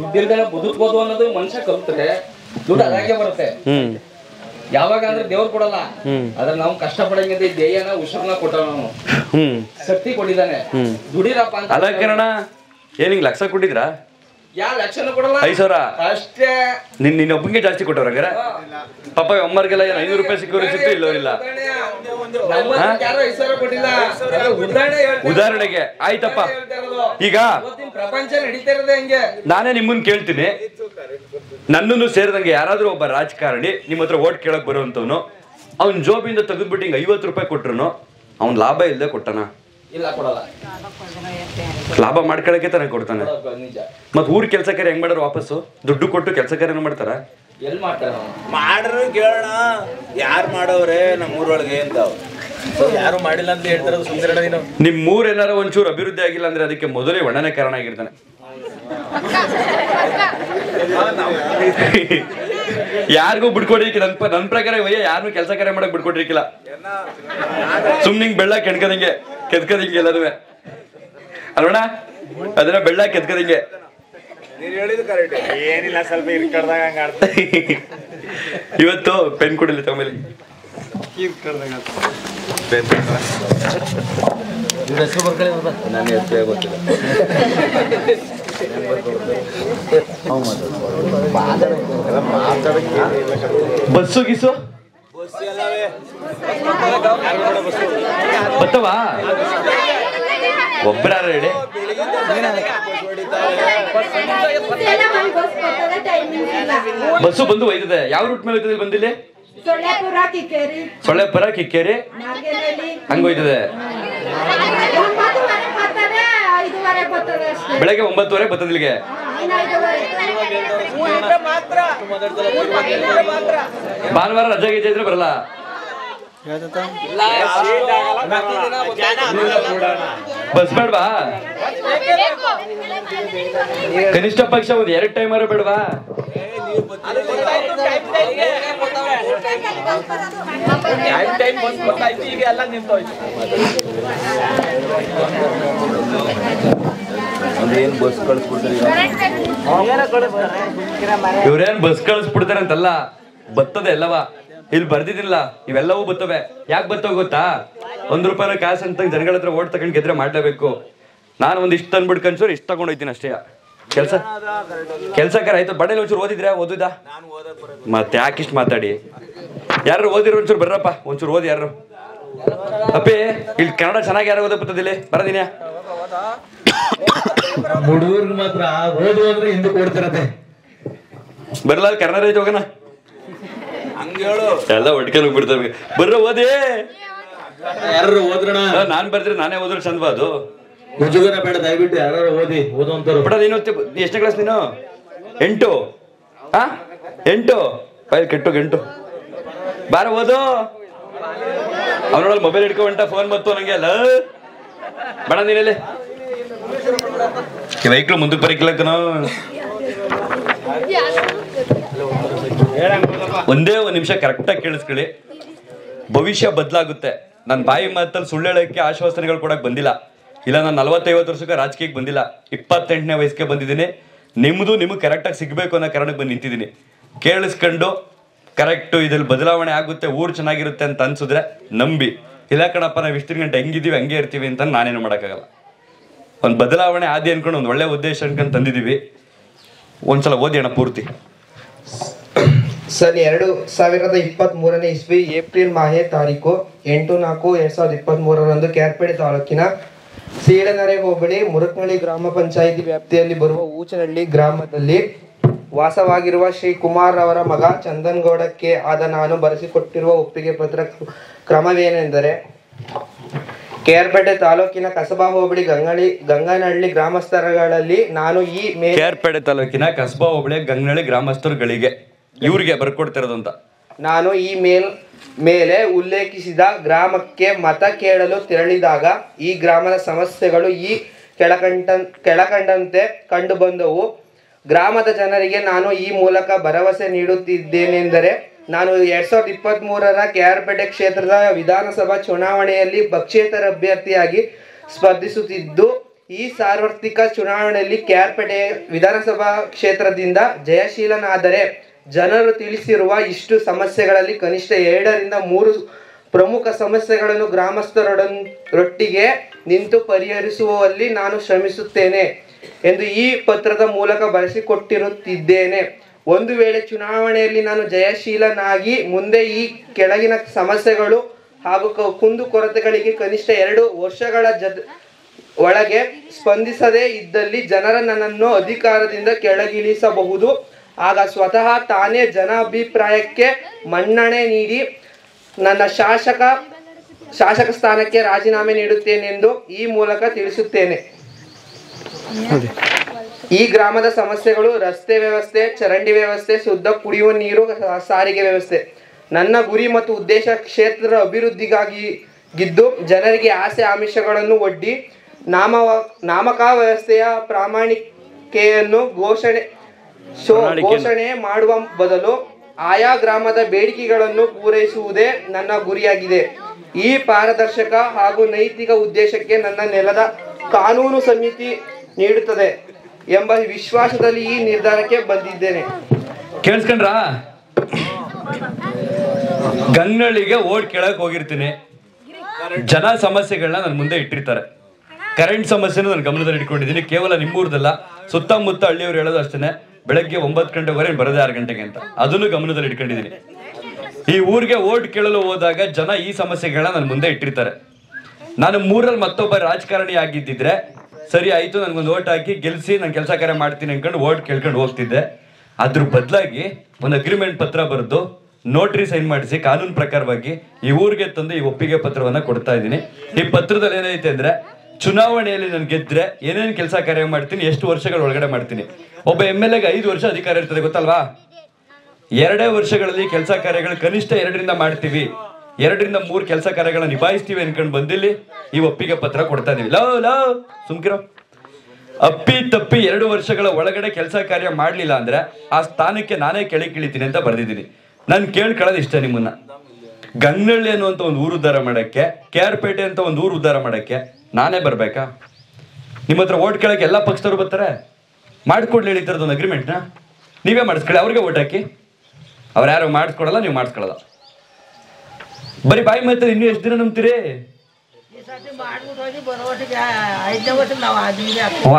ದುಡ್ಡಿಲ್ದೇನೆ ಬದುಕ್ಬೋದು ಅನ್ನೋದು ಮನುಷ್ಯ ಕಲ್ತ್ರೆ ದುಡ್ಡು ಅದಾಗೆ ಬರುತ್ತೆ. ಯಾವಾಗ ಅಂದ್ರೆ ದೇವ್ರು ಕೊಡಲ್ಲ, ಆದ್ರೆ ನಾವು ಕಷ್ಟ ಪಡಂಗಿದ್ರೆ ದೇಹನ ಉಸಿರನ್ನ ಕೊಟ್ಟವನು ಶಕ್ತಿ ಕೊಟ್ಟಿದ್ದಾನೆ. ದುಡಿರಪ್ಪ ಅಂತ ಅಲ್ಲ ಕಿರಣ. ಏನ್ ಹಿಂಗ್ ಲಕ್ಷ ಕೊಟ್ಟಿದ್ರಾ? ಯಾವ ಲಕ್ಷನೂ ಕೊಡಲ್ಲ, ಐದು ಸಾವಿರ ಅಷ್ಟೇ. ನಿನ್ ನಿನ್ನ ಒಬ್ಬನಿಗೆ ಜಾಸ್ತಿ ಕೊಟ್ಟವ್ರ ಹಂಗಾರೆ? ಪಾಪ ಒಮ್ಮರ್ಗೆಲ್ಲ ಏನ್ ಐನೂರು ರೂಪಾಯಿ ಸಿಕ್ಕೋ ಸಿಕ್ತು ಇಲ್ಲವರಿಲ್ಲ. ಉದಾಹರಣೆಗೆ ಆಯ್ತಪ್ಪ, ಈಗ ಪ್ರಪಂಚ ನಡೀತಾ ಇರೋದೇ ಹಂಗೆ. ನಾನೇ ನಿಮ್ಮನ್ನ ಕೇಳ್ತೀನಿ, ನನ್ನನ್ನು ಸೇರಿದಂಗೆ ಯಾರಾದ್ರೂ ಒಬ್ಬ ರಾಜಕಾರಣಿ ನಿಮ್ ಹತ್ರ ಓಟ್ ಕೇಳಕ್ ಬರುವಂತವನು ಅವ್ನ ಜೋಬಿಂದ ತೆಗೆದ್ಬಿಟ್ಟು ಹಿಂಗ್ ಐವತ್ತು ರೂಪಾಯಿ ಕೊಟ್ರು ಅವ್ನ್ ಲಾಭ ಇಲ್ಲದೆ ಕೊಟ್ಟಣ? ಇಲ್ಲ, ಕೊಡಲ್ಲ. ಲಾಭ ಮಾಡ್ಕೊಳಕ್ಕೆ ತಾನೇ ಕೊಡ್ತಾನೆ. ಮತ್ ಊರ್ ಕೆಲಸ ಕಾರ್ಯ ಹೆಂಗ್ ಮಾಡಾರ? ವಾಪಸ್ಸು ದುಡ್ಡು ಕೊಟ್ಟು ಕೆಲಸ ಕಾರ್ಯನ ಮಾಡ್ತಾರ? ಎಲ್ ಮಾಡ್ತಾರ? ಮಾಡ್ರು ಕೇಳೋಣ ಯಾರು ಮಾಡವ್ರೆ ನಮ್ಮ ಊರೊಳಗೆ ಅಂತ. ಯಾರು ಮಾಡಿಲ್ಲ ಅಂತ ಹೇಳ್ತಾರ ಸುಂದರ. ನಿಮ್ ಊರ್ ಏನಾರ ಒಂಚೂರು ಅಭಿವೃದ್ಧಿ ಆಗಿಲ್ಲ ಅಂದ್ರೆ ಅದಕ್ಕೆ ಮೊದಲೇ ಒಣನೆ ಕಾರಣ ಆಗಿರ್ತಾನೆ. ಯಾರಿಗೂ ಬಿಡ್ಕೊಡಿರ್ಕಿಲ್ಲ ನನ್ ಪ್ರಕಾರ. ವಯ್ಯ ಯಾರನ್ನು ಕೆಲಸ ಕಾರ್ಯ ಮಾಡಕ್ ಬಿಡ್ಕೊಡಿರ್ಕಿಲ್ಲ, ಸುಮ್ನೆ ಬೆಳ್ಳ ಕೆಣ್ಕದಂಗೆ ಕೆದ್ಕದಿಂಗೆ ಎಲ್ಲರೂ ಅಲ್ವಣ, ಅದನ್ನ ಬೆಳ್ಳ ಕೆದ್ಕದಿಂಗೆ ಏನಿಲ್ಲ ಸ್ವಲ್ಪ ಇರ್ಕಡ್ದಾಗ ಹಂಗ ಆಡ್ತಾ ಇವತ್ತು ಪೆನ್ ಕೊಡಲಿ ತಮ್ಮಲ್ಲಿ ಇರ್ಕಡ್ದಾಗ ಪೆನ್ ಇದು ಹೆಸರು ಬರ್ಕಳೆ ಬಾ ನಾನು ಹೆಸರು ಗೊತ್ತಿಲ್ಲ ಹೌ ಮಾತಾಡ ಬಾದರ ಮಾತಾಡಕ್ಕೆ ಬಸ್ಸು ಗಿಸು ಬಸ್ ಎಲ್ಲವೇ ಬತ್ತವಾ ಒಬ್ಬರ ರೆಡಿ बस बंद होय्तदे ಯಾವ ರೂಟ್ ಮೇಲೆ ಹೋಯ್ತದೆ ಬಂದಿಲ್ಲ ಸೊಳ್ಳೆಪುರ ಕಿಕ್ಕೇರಿ ಸೊಳ್ಳೆಪುರ ಕಿಕ್ಕೇರಿ ನಾರ್ಗೆನಹಳ್ಳಿ ಹಂಗ ಹೋಯ್ತದೆ ಐದುವರೆ ಬರ್ತದೆ ಅಷ್ಟೇ ಬೆಳಗ್ಗೆ ಒಂಬತ್ತು ಗಂಟೆಗೆ ಬರ್ತದೆ ಇಲ್ಲಿಗೆ ಭಾನುವಾರ ರಜೆ ಗಿಜೆ ಇದ್ರೆ ಬರಲ್ಲ बस बेड़वा कनिष्ठ पक्ष एर टाइम बेड़वा बस कल्सबिड्तारे बस कल्सबिड्तारंतल्ल बत्तदे अल्लवा ಇಲ್ಲಿ ಬರ್ದಿದ್ದಿಲ್ಲ ಇವೆಲ್ಲವೂ ಬತ್ತವೆ ಯಾಕೆ ಬತ್ತವೆ ಗೊತ್ತಾ ಒಂದು ರೂಪಾಯಿ ಕಾಸು ಅಂತ ಜನಗಳ ಹತ್ರ ಓಟ್ ತಕೊಂಡು ಗೆದ್ರೆ ಮಾಡಲೇಬೇಕು ನಾನು ಒಂದು ಇಷ್ಟ ತಂದ್ಬಿಡ್ ಕನ್ಸೂರು ಇಷ್ಟ ತಗೊಂಡು ಹೋಗ್ತೀನಿ ಅಷ್ಟೇ ಕೆಲಸ ಕೆಲಸಕರ ಆಯ್ತು ಬಡಲಿ ಒಂಚೂರು ಓದಿದ್ರೆ ಓದಿದಾ ನಾನು ಓದಕ್ಕೆ ಬರಲ್ಲ ಮತ್ತೆ ಯಾಕೆ ಇಷ್ಟ ಮಾತಾಡಿ ಯಾರು ಓದಿರೋ ಒಂಚೂರು ಬರ್ರಪ್ಪ ಒಂಚೂರು ಓದಿ ಯಾರು ಅಪ್ಪಿ ಇಲ್ಲಿ ಕನ್ನಡ ಚೆನ್ನಾಗಿ ಯಾರು ಓದಕ್ಕೆ ಬತ್ತದಿಲ್ಲ ಬರದಿನಾ ಹುಡುಗರು ಮಾತ್ರ ಓದು ಅಂದ್ರೆ ಹಿಂದೆ ಓಡ್ತರತೆ ಬರಲ್ಲ ಕನ್ನಡ ರಾಜ್ಯ ಹೋಗನ ಎಲ್ಲ ಒಟ್ಕೊಂಡು ಹೋಗ್ಬಿಡ್ತಾರೆ ಬರ್ರ ಓದಿ ಯಾರು ಓದ್ರಣ ನಾನು ಬರ್ತೀನಿ ನಾನೇ ಓದ್ರ ಚಂದವಾ ಅದು ಮುಜುಗರ ಬೇಡ ದಯವಿಟ್ಟು ಯಾರು ಓದಿ ಓದೋಂತರು ಬಡ ನೀನು ಎಷ್ಟನೇ ಕ್ಲಾಸ್ ನೀನು ಎಂಟು ಹಾ ಎಂಟು ಫೈಲ್ ಕೆಟ್ಟು ಗಂಟು ಬಾರ ಓದು ಅವನೊಳಗೆ ಮೊಬೈಲ್ ಹಿಡ್ಕೊಂಡ ಫೋನ್ ಬತ್ತು ನನಗೆ ಅಲ್ಲ ಬಡ ನೀನಲ್ಲಿ ಈ ವೈಕ್ಲು ಮುಂದಕ್ಕೆ ಬರಕಿಲ್ಲಕನೋ ಒಂದೇ ಒಂದು ನಿಮಿಷ ಕರೆಕ್ಟಾಗಿ ಕೇಳಿಸ್ಕೊಳ್ಳಿ ಭವಿಷ್ಯ ಬದಲಾಗುತ್ತೆ ನಾನು ಬಾಯಿ ಮಾತಲ್ಲಿ ಸುಳ್ಳು ಹೇಳೋಕ್ಕೆ ಆಶ್ವಾಸನೆಗಳು ಕೊಡಕ್ಕೆ ಬಂದಿಲ್ಲ ಇಲ್ಲ ನಾನು ನಲವತ್ತೈವತ್ತು ವರ್ಷಕ್ಕೆ ರಾಜಕೀಯಕ್ಕೆ ಬಂದಿಲ್ಲ ಇಪ್ಪತ್ತೆಂಟನೇ ವಯಸ್ಸಿಗೆ ಬಂದಿದ್ದೀನಿ ನಿಮ್ಮದು ನಿಮಗೆ ಕರೆಕ್ಟಾಗಿ ಸಿಗಬೇಕು ಅನ್ನೋ ಕಾರಣಕ್ಕೆ ಬಂದು ನಿಂತಿದ್ದೀನಿ ಕೇಳಿಸ್ಕೊಂಡು ಕರೆಕ್ಟು ಇದ್ರಲ್ಲಿ ಬದಲಾವಣೆ ಆಗುತ್ತೆ ಊರು ಚೆನ್ನಾಗಿರುತ್ತೆ ಅಂತ ಅನ್ಸಿದ್ರೆ ನಂಬಿ ಇಲ್ಲ ಕಣಪ್ಪ ನಾವು ಇಷ್ಟಿನ ಗಂಟೆ ಹೆಂಗಿದ್ದೀವಿ ಹಂಗೆ ಇರ್ತೀವಿ ಅಂತ ನಾನೇನು ಮಾಡೋಕ್ಕಾಗಲ್ಲ ಒಂದು ಬದಲಾವಣೆ ಆದಿ ಅಂದ್ಕೊಂಡು ಒಂದು ಒಳ್ಳೆಯ ಉದ್ದೇಶ ಅನ್ಕೊಂಡು ತಂದಿದ್ದೀವಿ ಒಂದ್ಸಲ ಓದಿ ಅಣ್ಣ ಪೂರ್ತಿ ಸನ್ ಎರಡು ಸಾವಿರದ ಇಪ್ಪತ್ತ್ ಮೂರನೇ ಇಸ್ವಿ ಏಪ್ರಿಲ್ ಮಾಹೆ ತಾರೀಕು ಎಂಟು ನಾಲ್ಕು ಎರಡ್ ಸಾವಿರದ ಇಪ್ಪತ್ತ್ ಮೂರರಂದು ಕೆಆರ್ಪೇಟೆ ತಾಲೂಕಿನ ಸೀಳನರೆ ಹೋಬಳಿ ಮುರುಕನಹಳ್ಳಿ ಗ್ರಾಮ ಪಂಚಾಯಿತಿ ವ್ಯಾಪ್ತಿಯಲ್ಲಿ ಬರುವ ಊಚನಹಳ್ಳಿ ಗ್ರಾಮದಲ್ಲಿ ವಾಸವಾಗಿರುವ ಶ್ರೀ ಕುಮಾರ್ ಅವರ ಮಗ ಚಂದನ್ ಗೌಡಕ್ಕೆ ಆದ ನಾನು ಬರೆಸಿಕೊಟ್ಟಿರುವ ಒಪ್ಪಿಗೆ ಪತ್ರ ಕ್ರಮವೇನೆಂದರೆ ಕೆಆರ್ಪೇಟೆ ತಾಲೂಕಿನ ಕಸಬಾ ಹೋಬಳಿ ಗಂಗಳಿ ಗಂಗನಹಳ್ಳಿ ಗ್ರಾಮಸ್ಥರುಗಳಲ್ಲಿ ನಾನು ಈ ಕೆಆರ್ಪೇಟೆ ತಾಲೂಕಿನ ಕಸಬಾ ಹೋಬಳಿ ಗಂಗನಹಳ್ಳಿ ಗ್ರಾಮಸ್ಥರುಗಳಿಗೆ ಇವರಿಗೆ ಬರ್ಕೊಡ್ತಿರೋದಂತ ನಾನು ಈ ಮೇಲ್ ಮೇಲೆ ಉಲ್ಲೇಖಿಸಿದ ಗ್ರಾಮಕ್ಕೆ ಮತ ಕೇಳಲು ತೆರಳಿದಾಗ ಈ ಗ್ರಾಮದ ಸಮಸ್ಯೆಗಳು ಈ ಕೆಳಕಂಡ ಕೆಳಕಂಡಂತೆ ಕಂಡು ಬಂದವು. ಗ್ರಾಮದ ಜನರಿಗೆ ನಾನು ಈ ಮೂಲಕ ಭರವಸೆ ನೀಡುತ್ತಿದ್ದೇನೆಂದರೆ ನಾನು ಎರಡ್ ಸಾವಿರದ ಇಪ್ಪತ್ತ್ ಮೂರರ ಕೆಆರ್ಪೇಟೆ ಕ್ಷೇತ್ರದ ವಿಧಾನಸಭಾ ಚುನಾವಣೆಯಲ್ಲಿ ಪಕ್ಷೇತರ ಅಭ್ಯರ್ಥಿಯಾಗಿ ಸ್ಪರ್ಧಿಸುತ್ತಿದ್ದು ಈ ಸಾರ್ವತ್ರಿಕ ಚುನಾವಣೆಯಲ್ಲಿ ಕೆಆರ್ಪೇಟೆ ವಿಧಾನಸಭಾ ಕ್ಷೇತ್ರದಿಂದ ಜಯಶೀಲನಾದರೆ ಜನರು ತಿಳಿಸಿರುವ ಇಷ್ಟು ಸಮಸ್ಯೆಗಳಲ್ಲಿ ಕನಿಷ್ಠ ಎರಡರಿಂದ ಮೂರು ಪ್ರಮುಖ ಸಮಸ್ಯೆಗಳನ್ನು ಗ್ರಾಮಸ್ಥರೊಟ್ಟಿಗೆ ನಿಂತು ಪರಿಹರಿಸುವಲ್ಲಿ ನಾನು ಶ್ರಮಿಸುತ್ತೇನೆ ಎಂದು ಈ ಪತ್ರದ ಮೂಲಕ ಬರೆಸಿಕೊಟ್ಟಿರುತ್ತಿದ್ದೇನೆ. ಒಂದು ವೇಳೆ ಚುನಾವಣೆಯಲ್ಲಿ ನಾನು ಜಯಶೀಲನಾಗಿ ಮುಂದೆ ಈ ಕೆಳಗಿನ ಸಮಸ್ಯೆಗಳು ಹಾಗೂ ಕುಂದುಕೊರತೆಗಳಿಗೆ ಕನಿಷ್ಠ ಎರಡು ವರ್ಷಗಳ ಜೊತೆ ಒಳಗೆ ಸ್ಪಂದಿಸದೇ ಇದ್ದಲ್ಲಿ ಜನರ ನನ್ನನ್ನು ಅಧಿಕಾರದಿಂದ ಕೆಳಗಿಳಿಸಬಹುದು. ಆಗ ಸ್ವತಃ ತಾನೇ ಜನಾಭಿಪ್ರಾಯಕ್ಕೆ ಮನ್ನಣೆ ನೀಡಿ ನನ್ನ ಶಾಸಕ ಶಾಸಕ ಸ್ಥಾನಕ್ಕೆ ರಾಜೀನಾಮೆ ನೀಡುತ್ತೇನೆಂದು ಈ ಮೂಲಕ ತಿಳಿಸುತ್ತೇನೆ. ಈ ಗ್ರಾಮದ ಸಮಸ್ಯೆಗಳು ರಸ್ತೆ ವ್ಯವಸ್ಥೆ, ಚರಂಡಿ ವ್ಯವಸ್ಥೆ, ಶುದ್ಧ ಕುಡಿಯುವ ನೀರು, ಸಾರಿಗೆ ವ್ಯವಸ್ಥೆ. ನನ್ನ ಗುರಿ ಮತ್ತು ಉದ್ದೇಶ ಕ್ಷೇತ್ರ ಅಭಿವೃದ್ಧಿಗಾಗಿದ್ದು ಜನರಿಗೆ ಆಸೆ ಆಮಿಷಗಳನ್ನು ಒಡ್ಡಿ ನಾಮ ನಾಮಕ ವ್ಯವಸ್ಥೆಯ ಪ್ರಾಮಾಣಿಕೆಯನ್ನು ಘೋಷಣೆ ಘೋಷಣೆ ಮಾಡುವ ಬದಲು ಆಯಾ ಗ್ರಾಮದ ಬೇಡಿಕೆಗಳನ್ನು ಪೂರೈಸುವುದೇ ನನ್ನ ಗುರಿಯಾಗಿದೆ. ಈ ಪಾರದರ್ಶಕ ಹಾಗೂ ನೈತಿಕ ಉದ್ದೇಶಕ್ಕೆ ನನ್ನ ನೆಲದ ಕಾನೂನು ಸಮಿತಿ ನೀಡುತ್ತದೆ. ಎಂಬ ವಿಶ್ವಾಸದಲ್ಲಿ ಈ ನಿರ್ಧಾರಕ್ಕೆ ಬಂದಿದ್ದೇನೆ. ಕೇಳಿಸ್ಕೊಂಡ್ರಾ? ಗಂಗಳಿಗೆ ಓಡ್ ಕೇಳಕ್ಕೆ ಹೋಗಿರ್ತೀನಿ, ಜನ ಸಮಸ್ಯೆಗಳನ್ನ ನನ್ನ ಮುಂದೆ ಇಟ್ಟಿರ್ತಾರೆ. ಕರೆಂಟ್ ಸಮಸ್ಯೆನ ನನ್ನ ಗಮನದಲ್ಲಿ ಇಟ್ಕೊಂಡಿದ್ದೀನಿ. ಕೇವಲ ನಿಮ್ಮೂರದಲ್ಲ, ಸುತ್ತಮುತ್ತ ಹಳ್ಳಿಯವರು ಹೇಳೋದು ಅಷ್ಟೇನೆ, ಬೆಳಗ್ಗೆ ಒಂಬತ್ತು ಗಂಟೆವರೆ ಬರೋದೇ ಆರು ಗಂಟೆಗೆ ಅಂತ. ಅದನ್ನು ಗಮನದಲ್ಲಿ ಇಟ್ಕೊಂಡಿದ್ದೀನಿ. ಈ ಊರಿಗೆ ಓಟ್ ಕೇಳಲು ಹೋದಾಗ ಜನ ಈ ಸಮಸ್ಯೆಗಳನ್ನ ನನ್ನ ಮುಂದೆ ಇಟ್ಟಿರ್ತಾರೆ. ನಾನು ಮೂರಲ್ಲಿ ಮತ್ತೊಬ್ಬ ರಾಜಕಾರಣಿ ಆಗಿದ್ದಿದ್ರೆ ಸರಿ ಆಯಿತು, ನನಗೊಂದು ಓಟ್ ಹಾಕಿ ಗೆಲ್ಸಿ ನಾನು ಕೆಲಸ ಕಾರ್ಯ ಮಾಡ್ತೀನಿ ಅನ್ಕೊಂಡು ಓಟ್ ಕೇಳ್ಕೊಂಡು ಹೋಗ್ತಿದ್ದೆ. ಅದ್ರ ಬದಲಾಗಿ ಒಂದು ಅಗ್ರಿಮೆಂಟ್ ಪತ್ರ ಬರೆದು ನೋಟ್ರಿ ಸೈನ್ ಮಾಡಿಸಿ ಕಾನೂನು ಪ್ರಕಾರವಾಗಿ ಈ ಊರಿಗೆ ತಂದು ಈ ಒಪ್ಪಿಗೆ ಪತ್ರವನ್ನು ಕೊಡ್ತಾ ಇದ್ದೀನಿ. ಈ ಪತ್ರದಲ್ಲಿ ಏನೈತೆ ಅಂದರೆ, ಚುನಾವಣೆಯಲ್ಲಿ ನಾನು ಗೆದ್ದರೆ ಏನೇನು ಕೆಲಸ ಕಾರ್ಯ ಮಾಡ್ತೀನಿ, ಎಷ್ಟು ವರ್ಷಗಳ ಒಳಗಡೆ ಮಾಡ್ತೀನಿ. ಒಬ್ಬ ಎಮ್ ಎಲ್ ಎಗೆ ಐದು ವರ್ಷ ಅಧಿಕಾರ ಇರ್ತದೆ, ಗೊತ್ತಲ್ವಾ? ಎರಡೇ ವರ್ಷಗಳಲ್ಲಿ ಕೆಲಸ ಕಾರ್ಯಗಳು ಕನಿಷ್ಠ ಎರಡರಿಂದ ಮಾಡ್ತೀವಿ, ಎರಡರಿಂದ ಮೂರು ಕೆಲಸ ಕಾರ್ಯಗಳನ್ನ ನಿಭಾಯಿಸ್ತೀವಿ ಅನ್ಕೊಂಡು ಬಂದಿಲ್ಲಿ ಈ ಒಪ್ಪಿಗೆ ಪತ್ರ ಕೊಡ್ತಾ ಇದೀವಿ. ಲವ್ ಲವ್ ಸುಮ್ಕಿರೋ. ಅಪ್ಪಿ ತಪ್ಪಿ ಎರಡು ವರ್ಷಗಳ ಒಳಗಡೆ ಕೆಲಸ ಕಾರ್ಯ ಮಾಡಲಿಲ್ಲ ಅಂದ್ರೆ ಆ ಸ್ಥಾನಕ್ಕೆ ನಾನೇ ಕೆಳಗೆ ಇಳಿತೀನಿ ಅಂತ ಬರೆದಿದ್ದೀನಿ. ನಾನು ಕೇಳ್ಕೊಳ್ಳೋದು ಇಷ್ಟ ನಿಮ್ಮನ್ನ, ಗಂಗನಹಳ್ಳಿ ಅನ್ನುವಂಥ ಒಂದು ಊರು ಉದ್ಧಾರ ಮಾಡೋಕ್ಕೆ, ಕೆ ಆರ್ ಪೇಟೆ ಅಂತ ಒಂದು ಊರು ಉದ್ಧಾರ ಮಾಡೋಕ್ಕೆ ನಾನೇ ಬರಬೇಕಾ? ನಿಮ್ಮ ಹತ್ರ ಓಟ್ ಕೇಳಕ್ಕೆ ಎಲ್ಲ ಪಕ್ಷದವ್ರು ಬರ್ತಾರೆ. ಮಾಡಿಕೊಡ್ಲಿ ಹೇಳಿ ಒಂದು ಅಗ್ರಿಮೆಂಟ್ನ, ನೀವೇ ಮಾಡಿಸ್ಕೊಳ್ಳಿ, ಅವ್ರಿಗೆ ಓಟ್ ಹಾಕಿ. ಅವ್ರು ಯಾರು ಮಾಡಿಸ್ಕೊಡಲ್ಲ, ನೀವು ಮಾಡಿಸ್ಕೊಳ್ಳಲ್ಲ. ಬರೀ ಬಾಯಿ ಮಾತ್ರ, ಇನ್ನೂ ಎಷ್ಟು ದಿನ ನಂಬ್ತೀರಿ?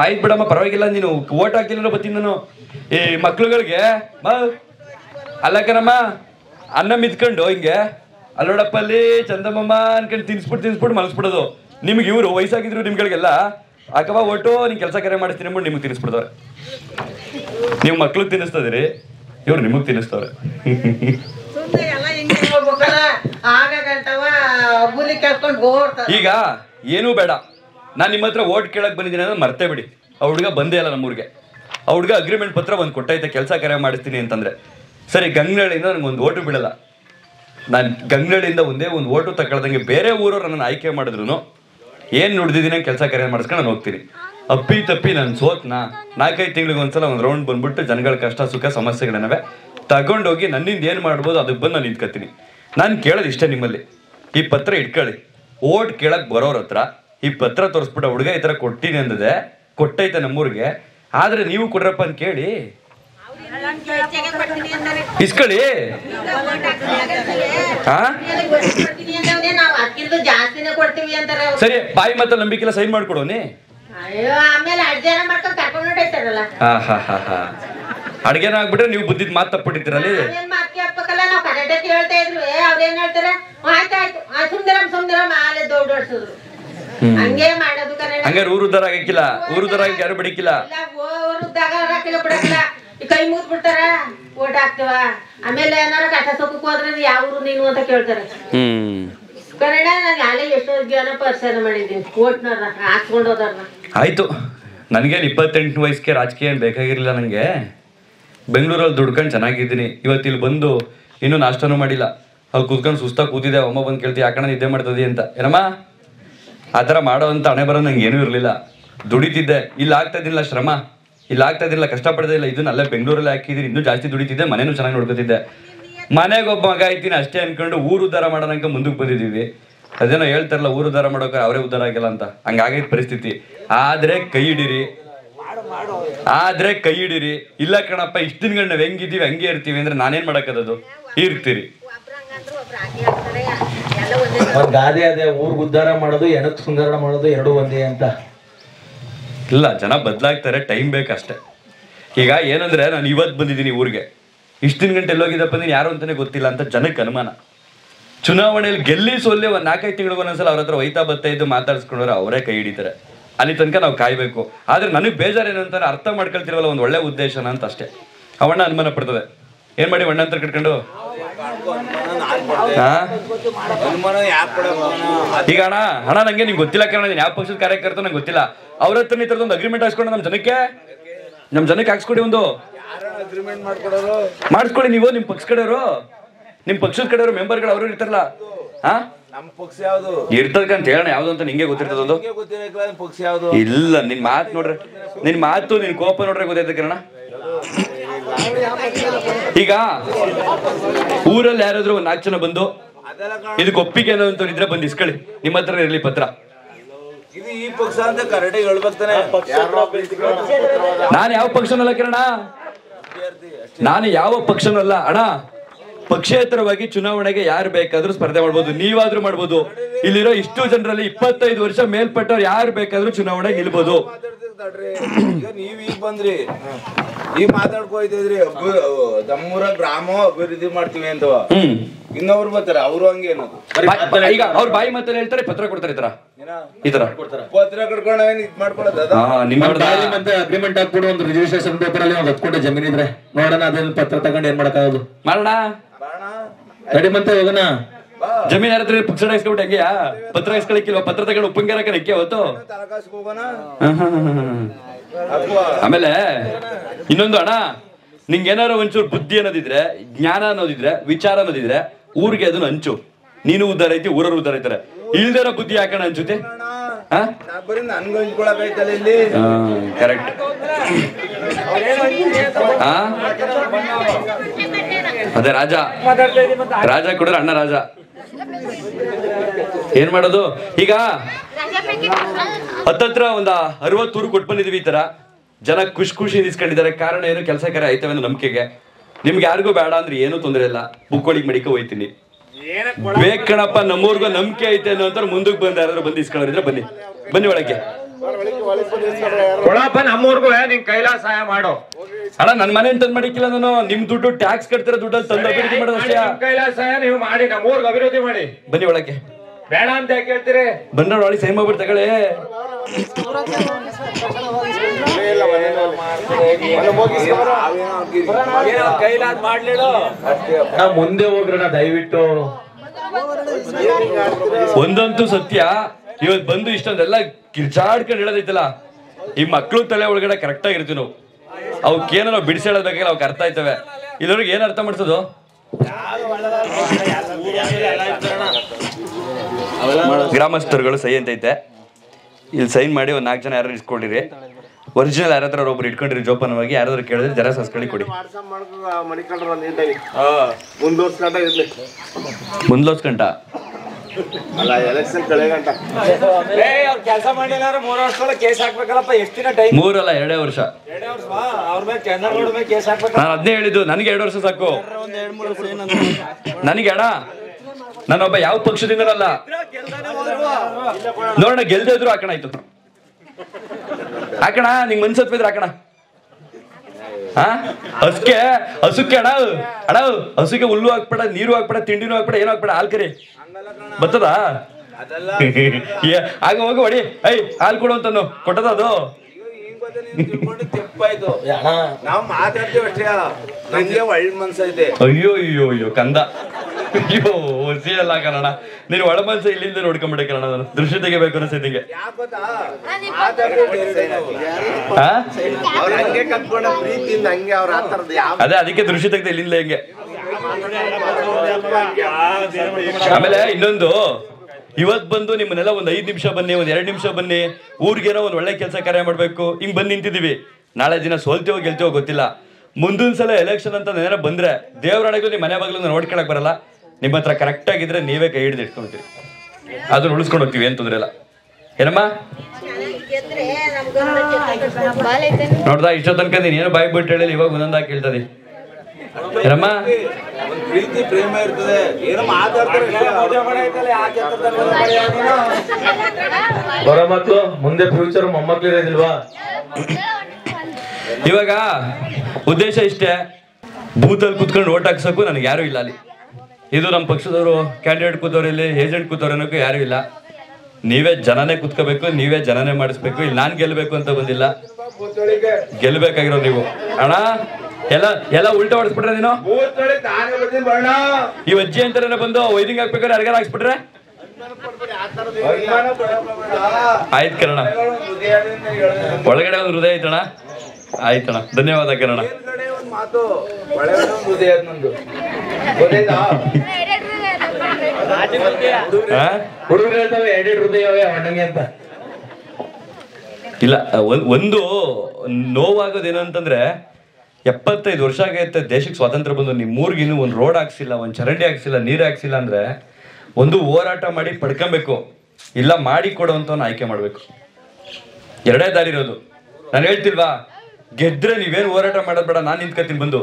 ಆಯ್ತು ಬಿಡಮ್ಮ, ಪರವಾಗಿಲ್ಲ. ನೀನು ಓಟ್ ಹಾಕಿಲ್ಲ ಬತ್ತೀನಿ ನಾನು. ಈ ಮಕ್ಳುಗಳಿಗೆ ಅಲ್ಲ ಕಣಮ್ಮ, ಅನ್ನ ಮಿದ್ಕೊಂಡು ಹಿಂಗೆ ಅಲ್ಲೋಡಪ್ಪ ಅಲ್ಲಿ ಚಂದಮ್ಮ ಅನ್ಕೊಂಡು ತಿನ್ಸ್ಬಿಟ್ಟು ತಿನ್ಸ್ಬಿಟ್ಟು ಮನಸ್ಬಿಡೋದು. ನಿಮ್ಗೆ ಇವರು ವಯಸ್ಸಾಗಿದ್ರು ನಿಮ್ಗಳಿಗೆಲ್ಲ ಅಕವಾ ಓಟು ನೀನು ಕೆಲಸ ಕಾರ್ಯ ಮಾಡಿಸ್ತೀನಿ ಅಂದ್ಬಿಟ್ಟು ನಿಮ್ಗೆ ತಿನ್ನಿಸ್ಬಿಡ್ತಾರೆ. ನೀವು ಮಕ್ಳು ತಿನ್ನಿಸ್ತದ್ರಿ, ಇವ್ರು ನಿಮಗ್ ತಿನ್ನಿಸ್ತವ್ರೆ. ಈಗ ಏನೂ ಬೇಡ, ನಾನು ನಿಮ್ಮ ಹತ್ರ ಓಟ್ ಕೇಳಕ್ ಬಂದಿದ್ದೀನಿ ಅಂದ್ರೆ ಮರ್ತೇ ಬಿಡಿ. ಆ ಹುಡುಗ ಬಂದೇ ಇಲ್ಲ ನಮ್ಮೂರಿಗೆ. ಆ ಹುಡುಗ ಅಗ್ರಿಮೆಂಟ್ ಪತ್ರ ಒಂದು ಕೊಟ್ಟೈತೆ, ಕೆಲಸ ಕಾರ್ಯ ಮಾಡಿಸ್ತೀನಿ ಅಂತಂದ್ರೆ ಸರಿ, ಗಂಗನಹಳ್ಳಿಯಿಂದ ನನಗೊಂದು ಓಟು ಬಿಡಲ್ಲ. ನಾನು ಗಂಗನಹಳ್ಳಿಯಿಂದ ಒಂದೇ ಒಂದು ಓಟು ತಗೊಳ್ದಂಗೆ ಬೇರೆ ಊರವ್ರು ನನ್ನ ಆಯ್ಕೆ ಮಾಡಿದ್ರು ಏನು ನುಡಿದಿದ್ದೀನಿ, ಕೆಲಸ ಕಾರ್ಯ ಮಾಡಿಸ್ಕೊಂಡು ನಾನು ಹೋಗ್ತೀನಿ. ಅಪ್ಪಿ ತಪ್ಪಿ ನಾನು ಸೋತ್ನಾ, ನಾಲ್ಕೈದು ತಿಂಗಳಿಗೆ ಒಂದ್ಸಲ ಒಂದು ರೌಂಡ್ ಬಂದ್ಬಿಟ್ಟು ಜನಗಳ ಕಷ್ಟ ಸುಖ ಸಮಸ್ಯೆಗಳನ್ನವೇ ತಗೊಂಡೋಗಿ ನನ್ನಿಂದ ಏನು ಮಾಡ್ಬೋದು ಅದಕ್ಕೆ ಬಂದು ನಾನು ನಿಂತ್ಕೊತೀನಿ. ನಾನು ಕೇಳೋದು ಇಷ್ಟೇ ನಿಮ್ಮಲ್ಲಿ, ಈ ಪತ್ರ ಇಟ್ಕೊಳ್ಳಿ. ಓಟ್ ಕೇಳಕ್ಕೆ ಬರೋರ ಹತ್ರ ಈ ಪತ್ರ ತೋರಿಸ್ಬಿಟ್ಟು ಹುಡುಗ ಈ ಥರ ಕೊಟ್ಟಿನಿ ಅಂದದೆ, ಕೊಟ್ಟೈತೆ ನಮ್ಮೂರಿಗೆ, ಆದರೆ ನೀವು ಕೊಡ್ರಪ್ಪ ಅಂತ ಕೇಳಿ ಇಸ್ಕೊಳ್ಳಿ. ಸರಿ, ಬಾಯಿ ಮತ್ತೆ ನಂಬಿಕೆಲ್ಲ ಸೈನ್ ಮಾಡ್ಕೊಡೋನಿ. ಅಡ್ಗೆನ ಆಗ್ಬಿಟ್ರೆ ನೀವು ಬುದ್ಧಿದ್ ಮಾತು ತಪ್ಪಿಟ್ಟಿರ್ತೀರಲ್ಲಿ. ಹಂಗಾರೆ ಊರು ಉದ್ದಾರ ಆಗಕ್ಕಿಲ್ಲ, ಊರು ಉದ್ದಾರ ಆಗಕ್ಕೆ ಯಾರು ಬಿಡಕ್ಕಿಲ್ಲ. ಕೈ ಮುಗಿದ್ ಬಿಡ್ತಾರ, ಓಟ್ ಹಾಕ್ತೇವ ಆಮೇಲೆ ಏನಾರ ಕಷ್ಟ ಸುಖಕ್ಕೆ ಹೋದ್ರೆ ಯಾವ ಊರು ನೀನು ಅಂತ ಕೇಳ್ತಾರೆ. ಕನ್ನಡ ನಾನು ಅಲ್ಲೇ ಎಷ್ಟೋ ಜನ ಪರಿಸರ ಮಾಡಿದ್ದೀನಿ ಓಟ್ನವ್ರ ಹಾಕ್ಸ್ಕೊಂಡು ಹೋದವ್ರನ್ನ. ಆಯ್ತು, ನನಗೇನು ಇಪ್ಪತ್ತೆಂಟು ವಯಸ್ಸಿಗೆ ರಾಜಕೀಯ ಏನು ಬೇಕಾಗಿರಲಿಲ್ಲ. ನನಗೆ ಬೆಂಗಳೂರಲ್ಲಿ ದುಡ್ಕೊಂಡು ಚೆನ್ನಾಗಿದ್ದೀನಿ. ಇವತ್ತು ಇಲ್ಲಿ ಬಂದು ಇನ್ನೂ ನಾಷ್ಟನೂ ಮಾಡಿಲ್ಲ, ಅವ್ರು ಕೂತ್ಕೊಂಡು ಸುಸ್ತಾಗಿ ಕೂತಿದ್ದೆ. ಅಮ್ಮ ಬಂದು ಕೇಳ್ತಿ ಯಾಕಣ್ಣ ನಿದ್ದೆ ಮಾಡ್ತದೆ ಅಂತ. ಏನಮ್ಮ ಆ ಥರ ಮಾಡೋ ಅಂತ ಹಣೆ ಬರೋ ನಂಗೆ ಏನೂ ಇರಲಿಲ್ಲ. ದುಡಿತಿದ್ದೆ, ಇಲ್ಲಿ ಆಗ್ತಾಯಿದ್ದಿಲ್ಲ ಶ್ರಮ, ಇಲ್ಲಿ ಆಗ್ತಾಯಿದ್ದಿಲ್ಲ, ಕಷ್ಟಪಡ್ದಿಲ್ಲ. ಇದನ್ನ ಅಲ್ಲೇ ಬೆಂಗಳೂರಲ್ಲಿ ಹಾಕಿದ್ದೀನಿ, ಇನ್ನೂ ಜಾಸ್ತಿ ದುಡಿತಿದ್ದೆ, ಮನೇನು ಚೆನ್ನಾಗಿ ನೋಡ್ಕೊತಿದ್ದೆ. ಮನೆಗೊಬ್ಬ ಮಗ ಇದ್ದೀನಿ ಅಷ್ಟೇ ಅಂದ್ಕೊಂಡು ಊರು ಉದ್ಧಾರ ಮಾಡೋಣಕ್ಕೆ ಮುಂದಕ್ಕೆ ಬಂದಿದ್ದೀವಿ. ಅದೇನೋ ಹೇಳ್ತಾರಲ್ಲ, ಊರು ಉದ್ಧಾರ ಮಾಡೋಕೆ ಅವರೇ ಉದ್ಧಾರ ಆಗಿಲ್ಲ ಅಂತ. ಹಂಗಾಗಿದ್ದ ಪರಿಸ್ಥಿತಿ. ಆದರೆ ಕೈ ಹಿಡೀರಿ, ಆದರೆ ಕೈ ಹಿಡೀರಿ. ಇಲ್ಲ ಕಣಪ್ಪ, ಇಷ್ಟು ದಿನಗಳು ನಾವು ಹೆಂಗಿದ್ದೀವಿ ಹಂಗೆ ಇರ್ತೀವಿ ಅಂದರೆ ನಾನೇನು ಮಾಡೋಕ್ಕದದು, ಇರ್ತೀರಿ. ಅದೇ ಅದೇ ಊರಿಗೆ ಉದ್ಧಾರ ಮಾಡೋದು, ಎಣಕ್ಕೆ ಸುಂದರ ಮಾಡೋದು ಎರಡೂ ಒಂದೇ ಅಂತ. ಇಲ್ಲ, ಜನ ಬದಲಾಗ್ತಾರೆ, ಟೈಮ್ ಬೇಕಷ್ಟೆ. ಈಗ ಏನಂದರೆ, ನಾನು ಇವತ್ತು ಬಂದಿದ್ದೀನಿ ಊರಿಗೆ, ಇಷ್ಟು ದಿನ ಗಂಟೆ ಎಲ್ಲೋಗಿದ್ದಪ್ಪ ನೀನು ಯಾರು ಅಂತಲೇ ಗೊತ್ತಿಲ್ಲ ಅಂತ ಜನಕ್ಕೆ ಅನುಮಾನ. ಚುನಾವಣೆಯಲ್ಲಿ ಗೆಲ್ಲಿ ಸೋಲ್ಲಿ ಒಂದು ನಾಲ್ಕೈದು ತಿಂಗಳಿಗೆ ಒಂದೊಂದ್ಸಲ ಅವ್ರ ಹತ್ರ ಒಯ್ತಾ ಬತ್ತಾ ಇದ್ದು ಮಾತಾಡ್ಸ್ಕೊಂಡವ್ರೆ, ಅವರೇ ಕೈ ಹಿಡಿತಾರೆ. ಅಲ್ಲಿ ತನಕ ನಾವು ಕಾಯಬೇಕು. ಆದರೆ ನನಗೆ ಬೇಜಾರು ಏನಂತಾರೆ, ಅರ್ಥ ಮಾಡ್ಕೊಳ್ತಿರಲ್ಲ ಒಂದು ಒಳ್ಳೆ ಉದ್ದೇಶನ ಅಂತ ಅಷ್ಟೇ. ಅವಣ್ಣ ಅನುಮಾನ ಪಡ್ತದೆ, ಏನು ಮಾಡಿ ಅಣ್ಣ ಅಂತ ಕಟ್ಕೊಂಡು. ಈಗ ಅಣ್ಣ ಅಣ್ಣ ನನಗೆ ನಿಮ್ಗೆ ಗೊತ್ತಿಲ್ಲ ಕಾರಣ, ಯಾವ ಪಕ್ಷದ ಕಾರ್ಯಕರ್ತ ನಂಗೆ ಗೊತ್ತಿಲ್ಲ. ಅವ್ರ ಹತ್ರ ಈ ಥರದ ಒಂದು ಅಗ್ರಿಮೆಂಟ್ ಹಾಕ್ಸ್ಕೊಂಡು ನಮ್ಮ ಜನಕ್ಕೆ ನಮ್ಮ ಜನಕ್ಕೆ ಹಾಕ್ಸ್ಕೊಡಿ. ಒಂದು ಮಾಡಿಸ್ಕೊಳ್ಳಿ ನೀವು, ನಿಮ್ಮ ಪಕ್ಷ ಕಡೆಯವರು, ನಿಮ್ಮ ಪಕ್ಷದ ಕಡೆಯವರು ಮೆಂಬರ್ಗಳು ಅವರು ಇರ್ತಾರಲ್ಲ. ಹಾ, ಇರ್ತದಂತ ಹೇಳೋಣ ಯಾವ್ದು ಅಂತ ನಿಂಗೆ ಗೊತ್ತಿರ್ತದೊಂದು. ಇಲ್ಲ, ನಿನ್ ಮಾತು ನೋಡ್ರೆ, ನಿನ್ ಮಾತು ನಿನ್ ಕೋಪ ನೋಡ್ರೆ ಗೊತ್ತಾಯ್ತು ಕಿರಣ. ಈಗ ಊರಲ್ಲಿ ಯಾರಾದ್ರೂ ಒಂದ್ ನಾಲ್ಕು ಜನ ಬಂದು ಇದಕ್ಕೆ ಒಪ್ಪಿಗೆ ಅನ್ನೋಂಥವ್ರು ಇದ್ರೆ ಬಂದು ಇಸ್ಕೊಳ್ಳಿ. ನಿಮ್ಮ ಹತ್ರ ಇರಲಿ ಪತ್ರ, पक्ष अंत करेक्ट हेळबेकताने ನಾನು ಯಾವ ಪಕ್ಷನಲ್ಲ ಕಿರಣ ನಾನು ಯಾವ ಪಕ್ಷನಲ್ಲ ಅಣ್ಣ ಪಕ್ಷೇತರವಾಗಿ ಚುನಾವಣೆಗೆ ಯಾರು ಬೇಕಾದರೂ ಸ್ಪರ್ಧೆ ಮಾಡಬಹುದು ನೀವಾದರೂ ಮಾಡಬಹುದು ಇಲ್ಲಿರೋ ಇಷ್ಟು ಜನರಲ್ಲಿ ಇಪ್ಪತ್ತೈದು ವರ್ಷ ಮೇಲ್ಪಟ್ಟವರು ಯಾರು ಬೇಕಾದರೂ ಚುನಾವಣೆಗೆ ನಿಲ್ಲಬಹುದು ಈಗ ನೀವು ಈಗ ಬಂದ್ರಿ ಈಗ ಮಾತಾಡ್ಕೋ ಇದ್ದಿದ್ರಿ ನಮ್ಮೂರ ಗ್ರಾಮ ಅಭಿವೃದ್ಧಿ ಮಾಡ್ತೀವಿ ಅಂತ ಇನ್ನೊಬ್ರು ಬರ್ತಾರೆ ಅವರು ಹಂಗೆ ಏನದು ಈಗ ಅವರು ಬಾಯಿ ಮಾತಲ್ಲಿ ಹೇಳ್ತಾರೆ ಪತ್ರ ಕೊಡ್ತಾರೆ ಇತರ ಇತರ ಪತ್ರ ಕಡ್ಕೊಂಡು ಏನು ಇದು ಮಾಡ್ಕೊಳ್ಳೋದು ಅದಾ ನಿಮ್ಮ ಬಾಯಿ ಮತ್ತೆ ಅಗ್ರಿಮೆಂಟ್ ಹಾಕ್ಬಿಡು ಒಂದು ರಿಜಿಸ್ಟ್ರೇಷನ್ ಪೇಪರ್ ಅಲ್ಲಿ ಒಂದು ಹತ್ತು ಕೋಟಿ ಜಮೀನು ಇದ್ರೆ ನೋಡೋಣ ಅದನ್ನ ಪತ್ರ ತಗೊಂಡು ಏನು ಮಾಡಕಾಗೋದು ಮಾಡೋಣ ರೆಡಿ ಮತ್ತೆ ಹೋಗೋಣ ಜಮೀನ್ ಯಾರತ್ರ ಪಕ್ಷಡ ಇಸ್ಕೊಂಡು ಹೆಂಗೆಯಾ ಪತ್ರ ಇಸ್ಕೊಳ್ಳಕ್ಕಿಲ್ವಾ ಪತ್ರ ತಗೊಂಡು ಉಪ್ಪಂಗೇರಕ್ಕೆ ನೆಕ್ಕೆ ಹೊತ್ತು ತಲಕಾಸಕ್ಕೆ ಹೋಗೋಣ ಆಮೇಲೆ ಇನ್ನೊಂದು ಅಣ್ಣ ನಿಂಗೆ ಏನಾರು ಒಂಚೂರು ಬುದ್ಧಿ ಅನ್ನೋದಿದ್ರೆ ಜ್ಞಾನ ಅನ್ನೋದಿದ್ರೆ ವಿಚಾರ ಅನ್ನೋದಿದ್ರೆ ಊರಿಗೆ ಅದನ್ನ ಹಂಚು ನೀನು ಉದ್ದಾರ ಐತಿ ಊರರು ಉದ್ದಾರ ಐತಾರೆ ಇಲ್ದಾರ ಬುದ್ಧಿ ಹಾಕೋಣ ಅನ್ಸುತ್ತೆ ಕರೆಕ್ಟ್ ಅದೇ ರಾಜ ರಾಜ ಕೊಡ್ರ ಅಣ್ಣ ರಾಜ ಏನ್ ಮಾಡೋದು ಈಗ ಹತ್ತತ್ರ ಒಂದ ಅರವತ್ತು ಊರು ಕೊಟ್ಟು ಬಂದಿದೀವಿ ಈ ತರ ಜನ ಖುಷಿ ಖುಷಿಯಿಂದ ಇಸ್ಕೊಂಡಿದ್ದಾರೆ ಕಾರಣ ಏನು ಕೆಲಸ ಕಾರ್ಯ ಆಯ್ತವೆ ಅನ್ನೋ ನಂಬಿಕೆಗೆ ನಿಮ್ಗೆ ಯಾರಿಗೂ ಬೇಡ ಅಂದ್ರೆ ಏನೂ ತೊಂದರೆ ಇಲ್ಲ ಬುಕ್ಕೋಳಿಗೆ ಮಡಿಕೆ ಹೋಯ್ತೀನಿ ಬೇಕಣಪ್ಪ ನಮ್ಮೂರ್ಗೂ ನಂಬಿಕೆ ಐತೆ ಅನ್ನೋ ಅಂತ ಮುಂದಕ್ಕೆ ಬಂದ ಯಾರಾದ್ರೂ ಬಂದು ಇಸ್ಕೊಳ್ಳೋರಿದ್ರೆ ಬನ್ನಿ ಬನ್ನಿ ಒಳಗೆ ಒಳಪ್ಪ ನಮ್ಮೂರ್ಗೂ ನಿನ್ ಕೈಲಾ ಸಹಾಯ ಮಾಡೋ ಅಣ್ಣ ನನ್ ಮನೆ ತಂದ್ ಮಾಡಿಕ್ಕಿಲ್ಲ ನಾನು ನಿಮ್ ದುಡ್ಡು ಟ್ಯಾಕ್ಸ್ ಕಟ್ತಿರೋ ದುಡ್ಡಲ್ಲಿ ತಂದು ಅಭಿವೃದ್ಧಿ ಮಾಡೋದಷ್ಟೇ ಕೈಲಾ ಸಹಾಯ ನೀವು ಮಾಡಿ ನಮ್ಮೂರ್ಗ ಅಭಿವೃದ್ಧಿ ಮಾಡಿ ಬನ್ನಿ ಒಳಗೆ ಬೇಡ ಅಂತ ಯಾಕೆ ಹೇಳ್ತೀರಿ ಬಂದ್ರೆ ಒಳಗೆ ಸೈನ್ ಮಾಡ್ಬಿಟ್ಟು ತಗೊಳ್ಳಿ ಮುಂದೆ ಹೋಗ್ರಣ ದಯವಿಟ್ಟು ಒಂದಂತೂ ಸತ್ಯ ಇವತ್ತು ಬಂದು ಇಷ್ಟೊಂದೆಲ್ಲ ಕಿರ್ಚಾಡ್ಕೊಂಡು ಹೇಳೋದೈತಲ್ಲ ಈ ಮಕ್ಕಳು ತಲೆ ಒಳಗಡೆ ಕರೆಕ್ಟ್ ಆಗಿರ್ತೀವಿ ನಾವು ಅವಕ್ಕೇನೋ ನಾವು ಬಿಡಿಸಿ ಹೇಳೋದಕ್ಕೆ ಅವ್ಕೆ ಅರ್ಥ ಆಯ್ತವೆ ಇಲ್ಲವ್ರಿಗೆ ಏನ್ ಅರ್ಥ ಮಾಡ್ಸೋದು ಗ್ರಾಮಸ್ಥರುಗಳು ಸಹಿ ಅಂತೈತೆ ಇಲ್ಲಿ ಸೈನ್ ಮಾಡಿ ಒಂದು ನಾಲ್ಕು ಜನ ಯಾರು ಇಸ್ಕೊಂಡಿರಿ ಒರಿಜಿನಲ್ ಯಾರ ಹತ್ರ ಒಬ್ರು ಇಟ್ಕೊಂಡಿರಿ ಜೋಪಾನವಾಗಿ ಯಾರಾದ್ರೂ ಕೇಳಿದ್ರೆ ಜರ ಸಸ್ಕಳಿ ಕೊಡಿ ಮುಂದೋಸ್ಕಂಟ ಮೂರಲ್ಲ ಎರಡೇ ವರ್ಷ ನಾನು ಅದ್ನೇ ಹೇಳಿದ್ದು ನನಗೆ ಎರಡು ವರ್ಷ ಸಾಕು ನನಗೆ ಅಣ್ಣ ನಾನೊಬ್ಬ ಯಾವ ಪಕ್ಷದಿಂದನಲ್ಲ ನೋಡೋಣ ಗೆಲ್ದೇ ಇದ್ರು ಹಾಕೋಣ ಆಯ್ತು ಹಾಕೋಣ ನಿಂಗೆ ಮನ್ಸತ್ವಿದ್ರೆ ಹಾಕೋಣ ಹಾ ಹಸುಕೆ ಹಸುಕ್ಕೆ ಅಣ ಅಣ ಹಸುಗೆ ಹುಲ್ಲು ಹಾಕ್ಬೇಡ ನೀರು ಹಾಕ್ಬೇಡ ತಿಂಡಿನೂ ಹಾಕ್ಬೇಡ ಏನು ಹಾಕ್ಬೇಡ ಹಾಲ್ ಕರಿ ಬರ್ತದ ಆಗ ಹೋಗಿ ಹೊಡಿ ಐ ಹಾಲ್ ಕೊಡು ಅಂತಾನು ಕೊಟ್ಟದ ಅದು ನಾವು ಮಾತಾಡ್ತೀವಿ ಅಷ್ಟೇ ನಂಗೆ ಒಳ್ಳೆ ಮನ್ಸೈತೆ ಅಯ್ಯೋ ಅಯ್ಯೋ ಅಯ್ಯೋ ಕಂದ ಅಯ್ಯೋ ಹೊಸಿ ಅಲ್ಲ ಕನ್ನಡ ನೀನು ಒಳ ಮನ್ಸ ಇಲ್ಲಿಂದ ನೋಡ್ಕೊಂಡ್ಬಿಡ ಕನ್ನಡ ನಾನು ದೃಶ್ಯ ತೆಗಿಬೇಕು ಅನ್ಸ ನಿಂಗೆ ಅದೇ ಅದಕ್ಕೆ ದೃಶ್ಯ ತೆಗ್ದ ಇಲ್ಲಿಂದ ಹೆಂಗೆ ಆಮೇಲೆ ಇನ್ನೊಂದು ಇವತ್ ಬಂದು ನಿಮ್ಮನ್ನೆಲ್ಲ ಒಂದ್ ಐದ್ ನಿಮಿಷ ಬನ್ನಿ ಒಂದ್ ಎರಡ್ ನಿಮಿಷ ಬನ್ನಿ ಊರ್ಗೇನೋ ಒಂದ್ ಒಳ್ಳೆ ಕೆಲಸ ಕಾರ್ಯ ಮಾಡ್ಬೇಕು ಹಿಂಗ್ ಬಂದ್ ನಿಂತಿದೀವಿ ನಾಳೆ ದಿನ ಸೋಲ್ತೇವೋ ಗೆಲ್ತೇವೋ ಗೊತ್ತಿಲ್ಲ ಮುಂದಿನ ಸಲ ಎಲೆಕ್ಷನ್ ಅಂತ ಏನಾರ ಬಂದ್ರೆ ದೇವ್ರಾಣೆಗೂ ನಿಮ್ ಮನೆ ಬಾಗಿಲು ನೋಡ್ಕೊಳಕ್ ಬರಲ್ಲ ನಿಮ್ಮ ಹತ್ರ ಕರೆಕ್ಟ್ ಆಗಿದ್ರೆ ನೀವೇ ಕೈ ಹಿಡಿದು ಇಟ್ಕೊಂಡ್ತೀವಿ ಅದನ್ನ ಉಳಿಸ್ಕೊಂಡು ಹೋಗ್ತೀವಿ ಏನ್ ತೊಂದ್ರೆ ಇಲ್ಲ ಏನಮ್ಮ ನೋಡ್ದ ಇಷ್ಟೋ ತನಕ ನೀನ್ ಏನು ಬಾಯ್ ಬಿಟ್ಟು ಹೇಳಿ ಇವಾಗ ಒಂದೊಂದ್ ಹಾಕಿ ಹೇಳ್ತದೆ ಏನಮ್ಮ ಪ್ರೀತಿ ಪ್ರೇಮ ಇರ್ತದೆ ಏನೋ ಮಾತಾಡ್ತಾರೆ ಬರೋ ಮಕ್ಕಳು ಮುಂದೆ ಫ್ಯೂಚರ್ ಮೊಮ್ಮಕ್ಳು ಇರೋದಿಲ್ವಾ ಇವಾಗ ಉದ್ದೇಶ ಇಷ್ಟೇ ಬೂತಲ್ಲಿ ಕುತ್ಕೊಂಡು ಓಟ್ ಹಾಕ್ಸೋಕು ನನಗೆ ಯಾರು ಇಲ್ಲ ಅಲ್ಲಿ ಇದು ನಮ್ಮ ಪಕ್ಷದವರು ಕ್ಯಾಂಡಿಡೇಟ್ ಕೂತವ್ರು ಇಲ್ಲಿ ಏಜೆಂಟ್ ಕೂತವ್ರು ಅನ್ನೋಕ್ಕೂ ಯಾರು ಇಲ್ಲ ನೀವೇ ಜನನೇ ಕುತ್ಕೋಬೇಕು ನೀವೇ ಜನನೇ ಮಾಡಿಸ್ಬೇಕು ಇಲ್ಲಿ ನಾನು ಗೆಲ್ಲಬೇಕು ಅಂತ ಬಂದಿಲ್ಲ ಗೆಲ್ಲಬೇಕಾಗಿರೋ ನೀವು ಅಣ್ಣ ಎಲ್ಲ ಎಲ್ಲ ಉಲ್ಟಾ ಹೊಡಿಸ್ಬಿಟ್ರೆ ನೀನು ಈ ಅಜ್ಜಿ ಅಂತಾರೇನ ಬಂದು ವೈರಿಂಗ್ ಹಾಕ್ಬೇಕಾದ್ರೆ ಯಾರಿಗಾರ ಹಾಕ್ಸ್ಬಿಟ್ರೆ ಆಯ್ತು ಕರಣ ಒಳಗಡೆ ಒಂದು ಹೃದಯ ಐತಣ್ಣ ಆಯ್ತಣ್ಣ ಧನ್ಯವಾದ ಕರಣ ಇಲ್ಲ ಒಂದು ನೋವಾಗೋದೇನು ಅಂತಂದ್ರೆ ಎಪ್ಪತ್ತೈದು ವರ್ಷ ಆಗೈತೆ ದೇಶಕ್ಕೆ ಸ್ವಾತಂತ್ರ್ಯ ಬಂದು ನಿಮ್ಮ ಊರಿಗಿನ್ನೂ ಒಂದು ರೋಡ್ ಹಾಕ್ಸಿಲ್ಲ ಒಂದು ಚರಂಡಿ ಹಾಕ್ಸಿಲ್ಲ ನೀರು ಹಾಕ್ಸಿಲ್ಲ ಅಂದ್ರೆ ಒಂದು ಹೋರಾಟ ಮಾಡಿ ಪಡ್ಕೊಬೇಕು ಇಲ್ಲ ಮಾಡಿ ಕೊಡುವಂತವನ್ನ ಆಯ್ಕೆ ಮಾಡಬೇಕು. ಎರಡೇ ದಾರಿ ಇರೋದು. ನಾನು ಹೇಳ್ತಿಲ್ವಾ, ಗೆದ್ರೆ ನೀವೇನು ಹೋರಾಟ ಮಾಡೋದು ಬೇಡ, ನಾನು ನಿಂತ್ಕೊತೀನಿ ಬಂದು.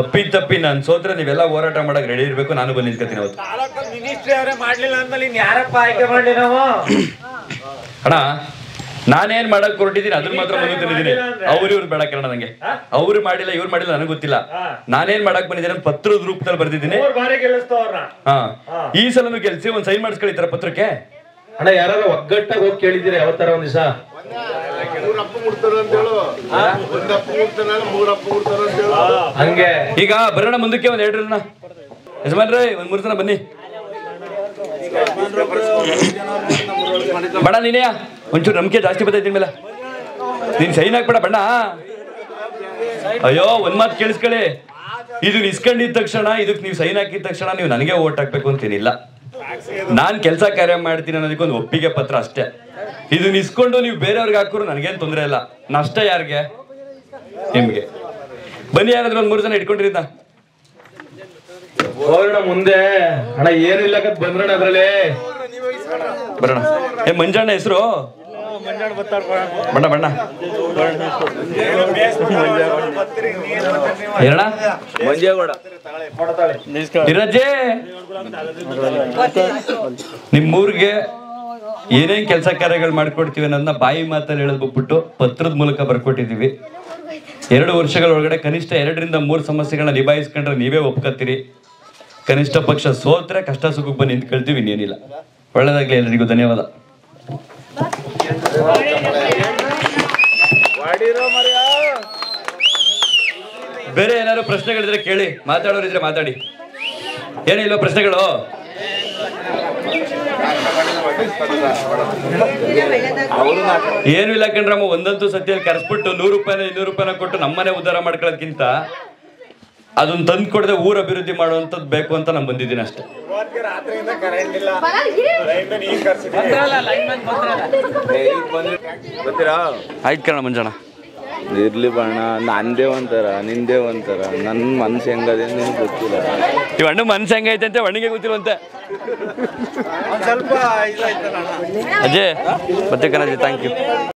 ಅಪ್ಪಿ ತಪ್ಪಿ ನಾನು ಸೋತ್ರೆ ನೀವೆಲ್ಲ ಹೋರಾಟ ಮಾಡಕ್ಕೆ ರೆಡಿ ಇರಬೇಕು, ನಾನು ಬಂದು ನಿಂತ್ಕೊತೀನಿ. ಅವತ್ತು ತಾಲೂಕು ಮಿನಿಸ್ಟ್ರಿ ಅವರೇ ಮಾಡಲಿಲ್ಲ ಅಂದಮೇಲೆ ಇನ್ನು ಯಾರಪ್ಪ ಆಯ್ಕೆ ಮಾಡಲಿ ನಾವು? ಅಣ್ಣ ನಾನೇನ್ ಮಾಡಕ್ ಹೊರಟಿದ್ದೀನಿ ಅದ್ರ ಮಾತ್ರ ಮುಂದೆ ತಿಂದಿದ್ದೀನಿ. ಅವ್ರು ಇವ್ರು ಬೇಡ ಕಣ, ನಂಗೆ ಅವ್ರು ಮಾಡಿಲ್ಲ ಇವ್ರು ಮಾಡಿಲ್ಲ ನನಗೆ ಗೊತ್ತಿಲ್ಲ. ನಾನೇನ್ ಮಾಡಕ್ ಬಂದಿದ್ದೀನಿ ಪತ್ರದ ರೂಪದಲ್ಲಿ ಬರ್ದಿದ್ದೀನಿ. ಈ ಸಲನು ಗೆಲ್ಸಿ ಒಂದ್ ಸೈನ್ ಮಾಡಿಸ್ಕೊಳಿತಾರ ಪತ್ರಕ್ಕೆ. ಅಣ್ಣ ಯಾರು ಒಗ್ಗಟ್ಟಾಗಿ ಹೋಗಿ ಕೇಳಿದಿರಿ ಯಾವತ್ತಾರ ಒಂದ್ ದಿವಸ? ಹಂಗೆ ಈಗ ಬರೋಣ ಮುಂದಕ್ಕೆ. ಒಂದ್ ಎರಡರನ್ನ ಯಜಮಾನ್ರೇ ಒಂದ್ ಮೂರ್ ಜನ ಬನ್ನಿ. ಬಣ್ಣ ನೀನೇಯ ಒಂಚೂರು ನಂಬಿಕೆ ಜಾಸ್ತಿ ಬರ್ತೈತಿ ಮೇಲೆ. ನೀನ್ ಸೈನ್ ಹಾಕ್ಬೇಡ ಬಣ್ಣ. ಅಯ್ಯೋ ಒಂದ್ ಮಾತು ಕೇಳಿಸ್ಕೊಳ್ಳಿ, ಇದು ಇಸ್ಕೊಂಡಿದ ತಕ್ಷಣ ಇದಕ್ಕೆ ನೀವು ಸೈನ್ ಹಾಕಿದ ತಕ್ಷಣ ನೀವು ನನಗೆ ಓಟ್ ಹಾಕ್ಬೇಕು ಅಂತೇನಿಲ್ಲ. ನಾನ್ ಕೆಲಸ ಕಾರ್ಯ ಮಾಡ್ತೀನಿ ಅನ್ನೋದಕ್ಕೊಂದು ಒಪ್ಪಿಗೆ ಪತ್ರ ಅಷ್ಟೇ. ಇದನ್ನ ಇಸ್ಕೊಂಡು ನೀವು ಬೇರೆಯವ್ರಿಗೆ ಹಾಕೋರು ನನಗೇನು ತೊಂದರೆ ಇಲ್ಲ. ನಷ್ಟ ಯಾರಿಗೆ? ನಿಮ್ಗೆ. ಬನ್ನಿ ಯಾರಾದ್ರೂ ಒಂದ್ ಮೂರು ಜನ ಇಟ್ಕೊಂಡಿರಿದ್ದ ಹೋಗೋಣ ಮುಂದೆ. ಅಣ್ಣ ಏನಿಲ್ಲ ಬಂದ್ರಣ ಅದ್ರಲ್ಲಿ ಬರೋಣ. ಏ ಮಂಜಣ್ಣ ಹೆಸರು ಬಣ್ಣ ಬಣ್ಣ ಏನಣ್ಣ ಮಂಜೇಗೌಡ ನಿರಜೆ. ನಿಮ್ಮೂರ್ಗೆ ಏನೇನ್ ಕೆಲಸ ಕಾರ್ಯಗಳು ಮಾಡ್ಕೊಡ್ತೀವಿ ಅನ್ನೋದನ್ನ ಬಾಯಿ ಮಾತಲ್ಲಿ ಹೇಳದ್ ಬಿಟ್ಬಿಟ್ಟು ಪತ್ರದ ಮೂಲಕ ಬರ್ಕೊಟ್ಟಿದೀವಿ. ಎರಡು ವರ್ಷಗಳ ಒಳಗಡೆ ಕನಿಷ್ಠ ಎರಡರಿಂದ ಮೂರು ಸಮಸ್ಯೆಗಳನ್ನ ನಿಭಾಯಿಸ್ಕೊಂಡ್ರೆ ನೀವೇ ಒಪ್ಕೋತೀರಿ. ಕನಿಷ್ಠ ಪಕ್ಷ ಸೋತ್ರೆ ಕಷ್ಟ ಸುಖಕ್ಕೆ ಬಂದು ನಿಂತ್ಕೊಳ್ತೀವಿ, ಇನ್ನೇನಿಲ್ಲ. ಒಳ್ಳೆದಾಗ್ಲಿ ಎಲ್ಲರಿಗೂ, ಧನ್ಯವಾದ. ಬೇರೆ ಏನಾದ್ರು ಪ್ರಶ್ನೆಗಳಿದ್ರೆ ಕೇಳಿ, ಮಾತಾಡೋರಿದ್ರೆ ಮಾತಾಡಿ. ಏನಿಲ್ಲ ಪ್ರಶ್ನೆಗಳು? ಏನು ಇಲ್ಲ ಕಣ್ರಮ್ಮ, ಒಂದಂತೂ ಸತ್ಯ ಕರೆಸ್ಬಿಟ್ಟು ನೂರು ರೂಪಾಯಿನ ಇನ್ನೂರು ರೂಪಾಯಿನ ಕೊಟ್ಟು ನಮ್ಮನೆ ಉದ್ಧಾರ ಮಾಡ್ಕೊಳ್ಳೋದಕ್ಕಿಂತ ಅದನ್ನ ತಂದು ಕೊಡದೆ ಊರ ಅಭಿವೃದ್ಧಿ ಮಾಡುವಂತದ್ ಬೇಕು ಅಂತ ನಾನು ಬಂದಿದ್ದೀನಿ ಅಷ್ಟೇ. ಆಯ್ತು ಕಣ ಮಂಜಣ್ಣ. ಇರ್ಲಿ ಬಣ್ಣ, ನಂದೇ ಒಂಥರ ನಿಂದೇ ಒಂಥರ, ನನ್ನ ಮನ್ಸು ಹೆಂಗದೆ ನಿನ್ಗೆ ಗೊತ್ತಿಲ್ಲ. ಇವ್ ಅಣ್ಣ ಮನ್ಸು ಹೆಂಗೈತೆ ಅಂತ ಅಣ್ಣಿಗೆ ಗೊತ್ತಿಲ್ವಂತೆ. ಅಜಯ್ ಮತ್ತೆ ಕಣಜಿ, ಥ್ಯಾಂಕ್ ಯು.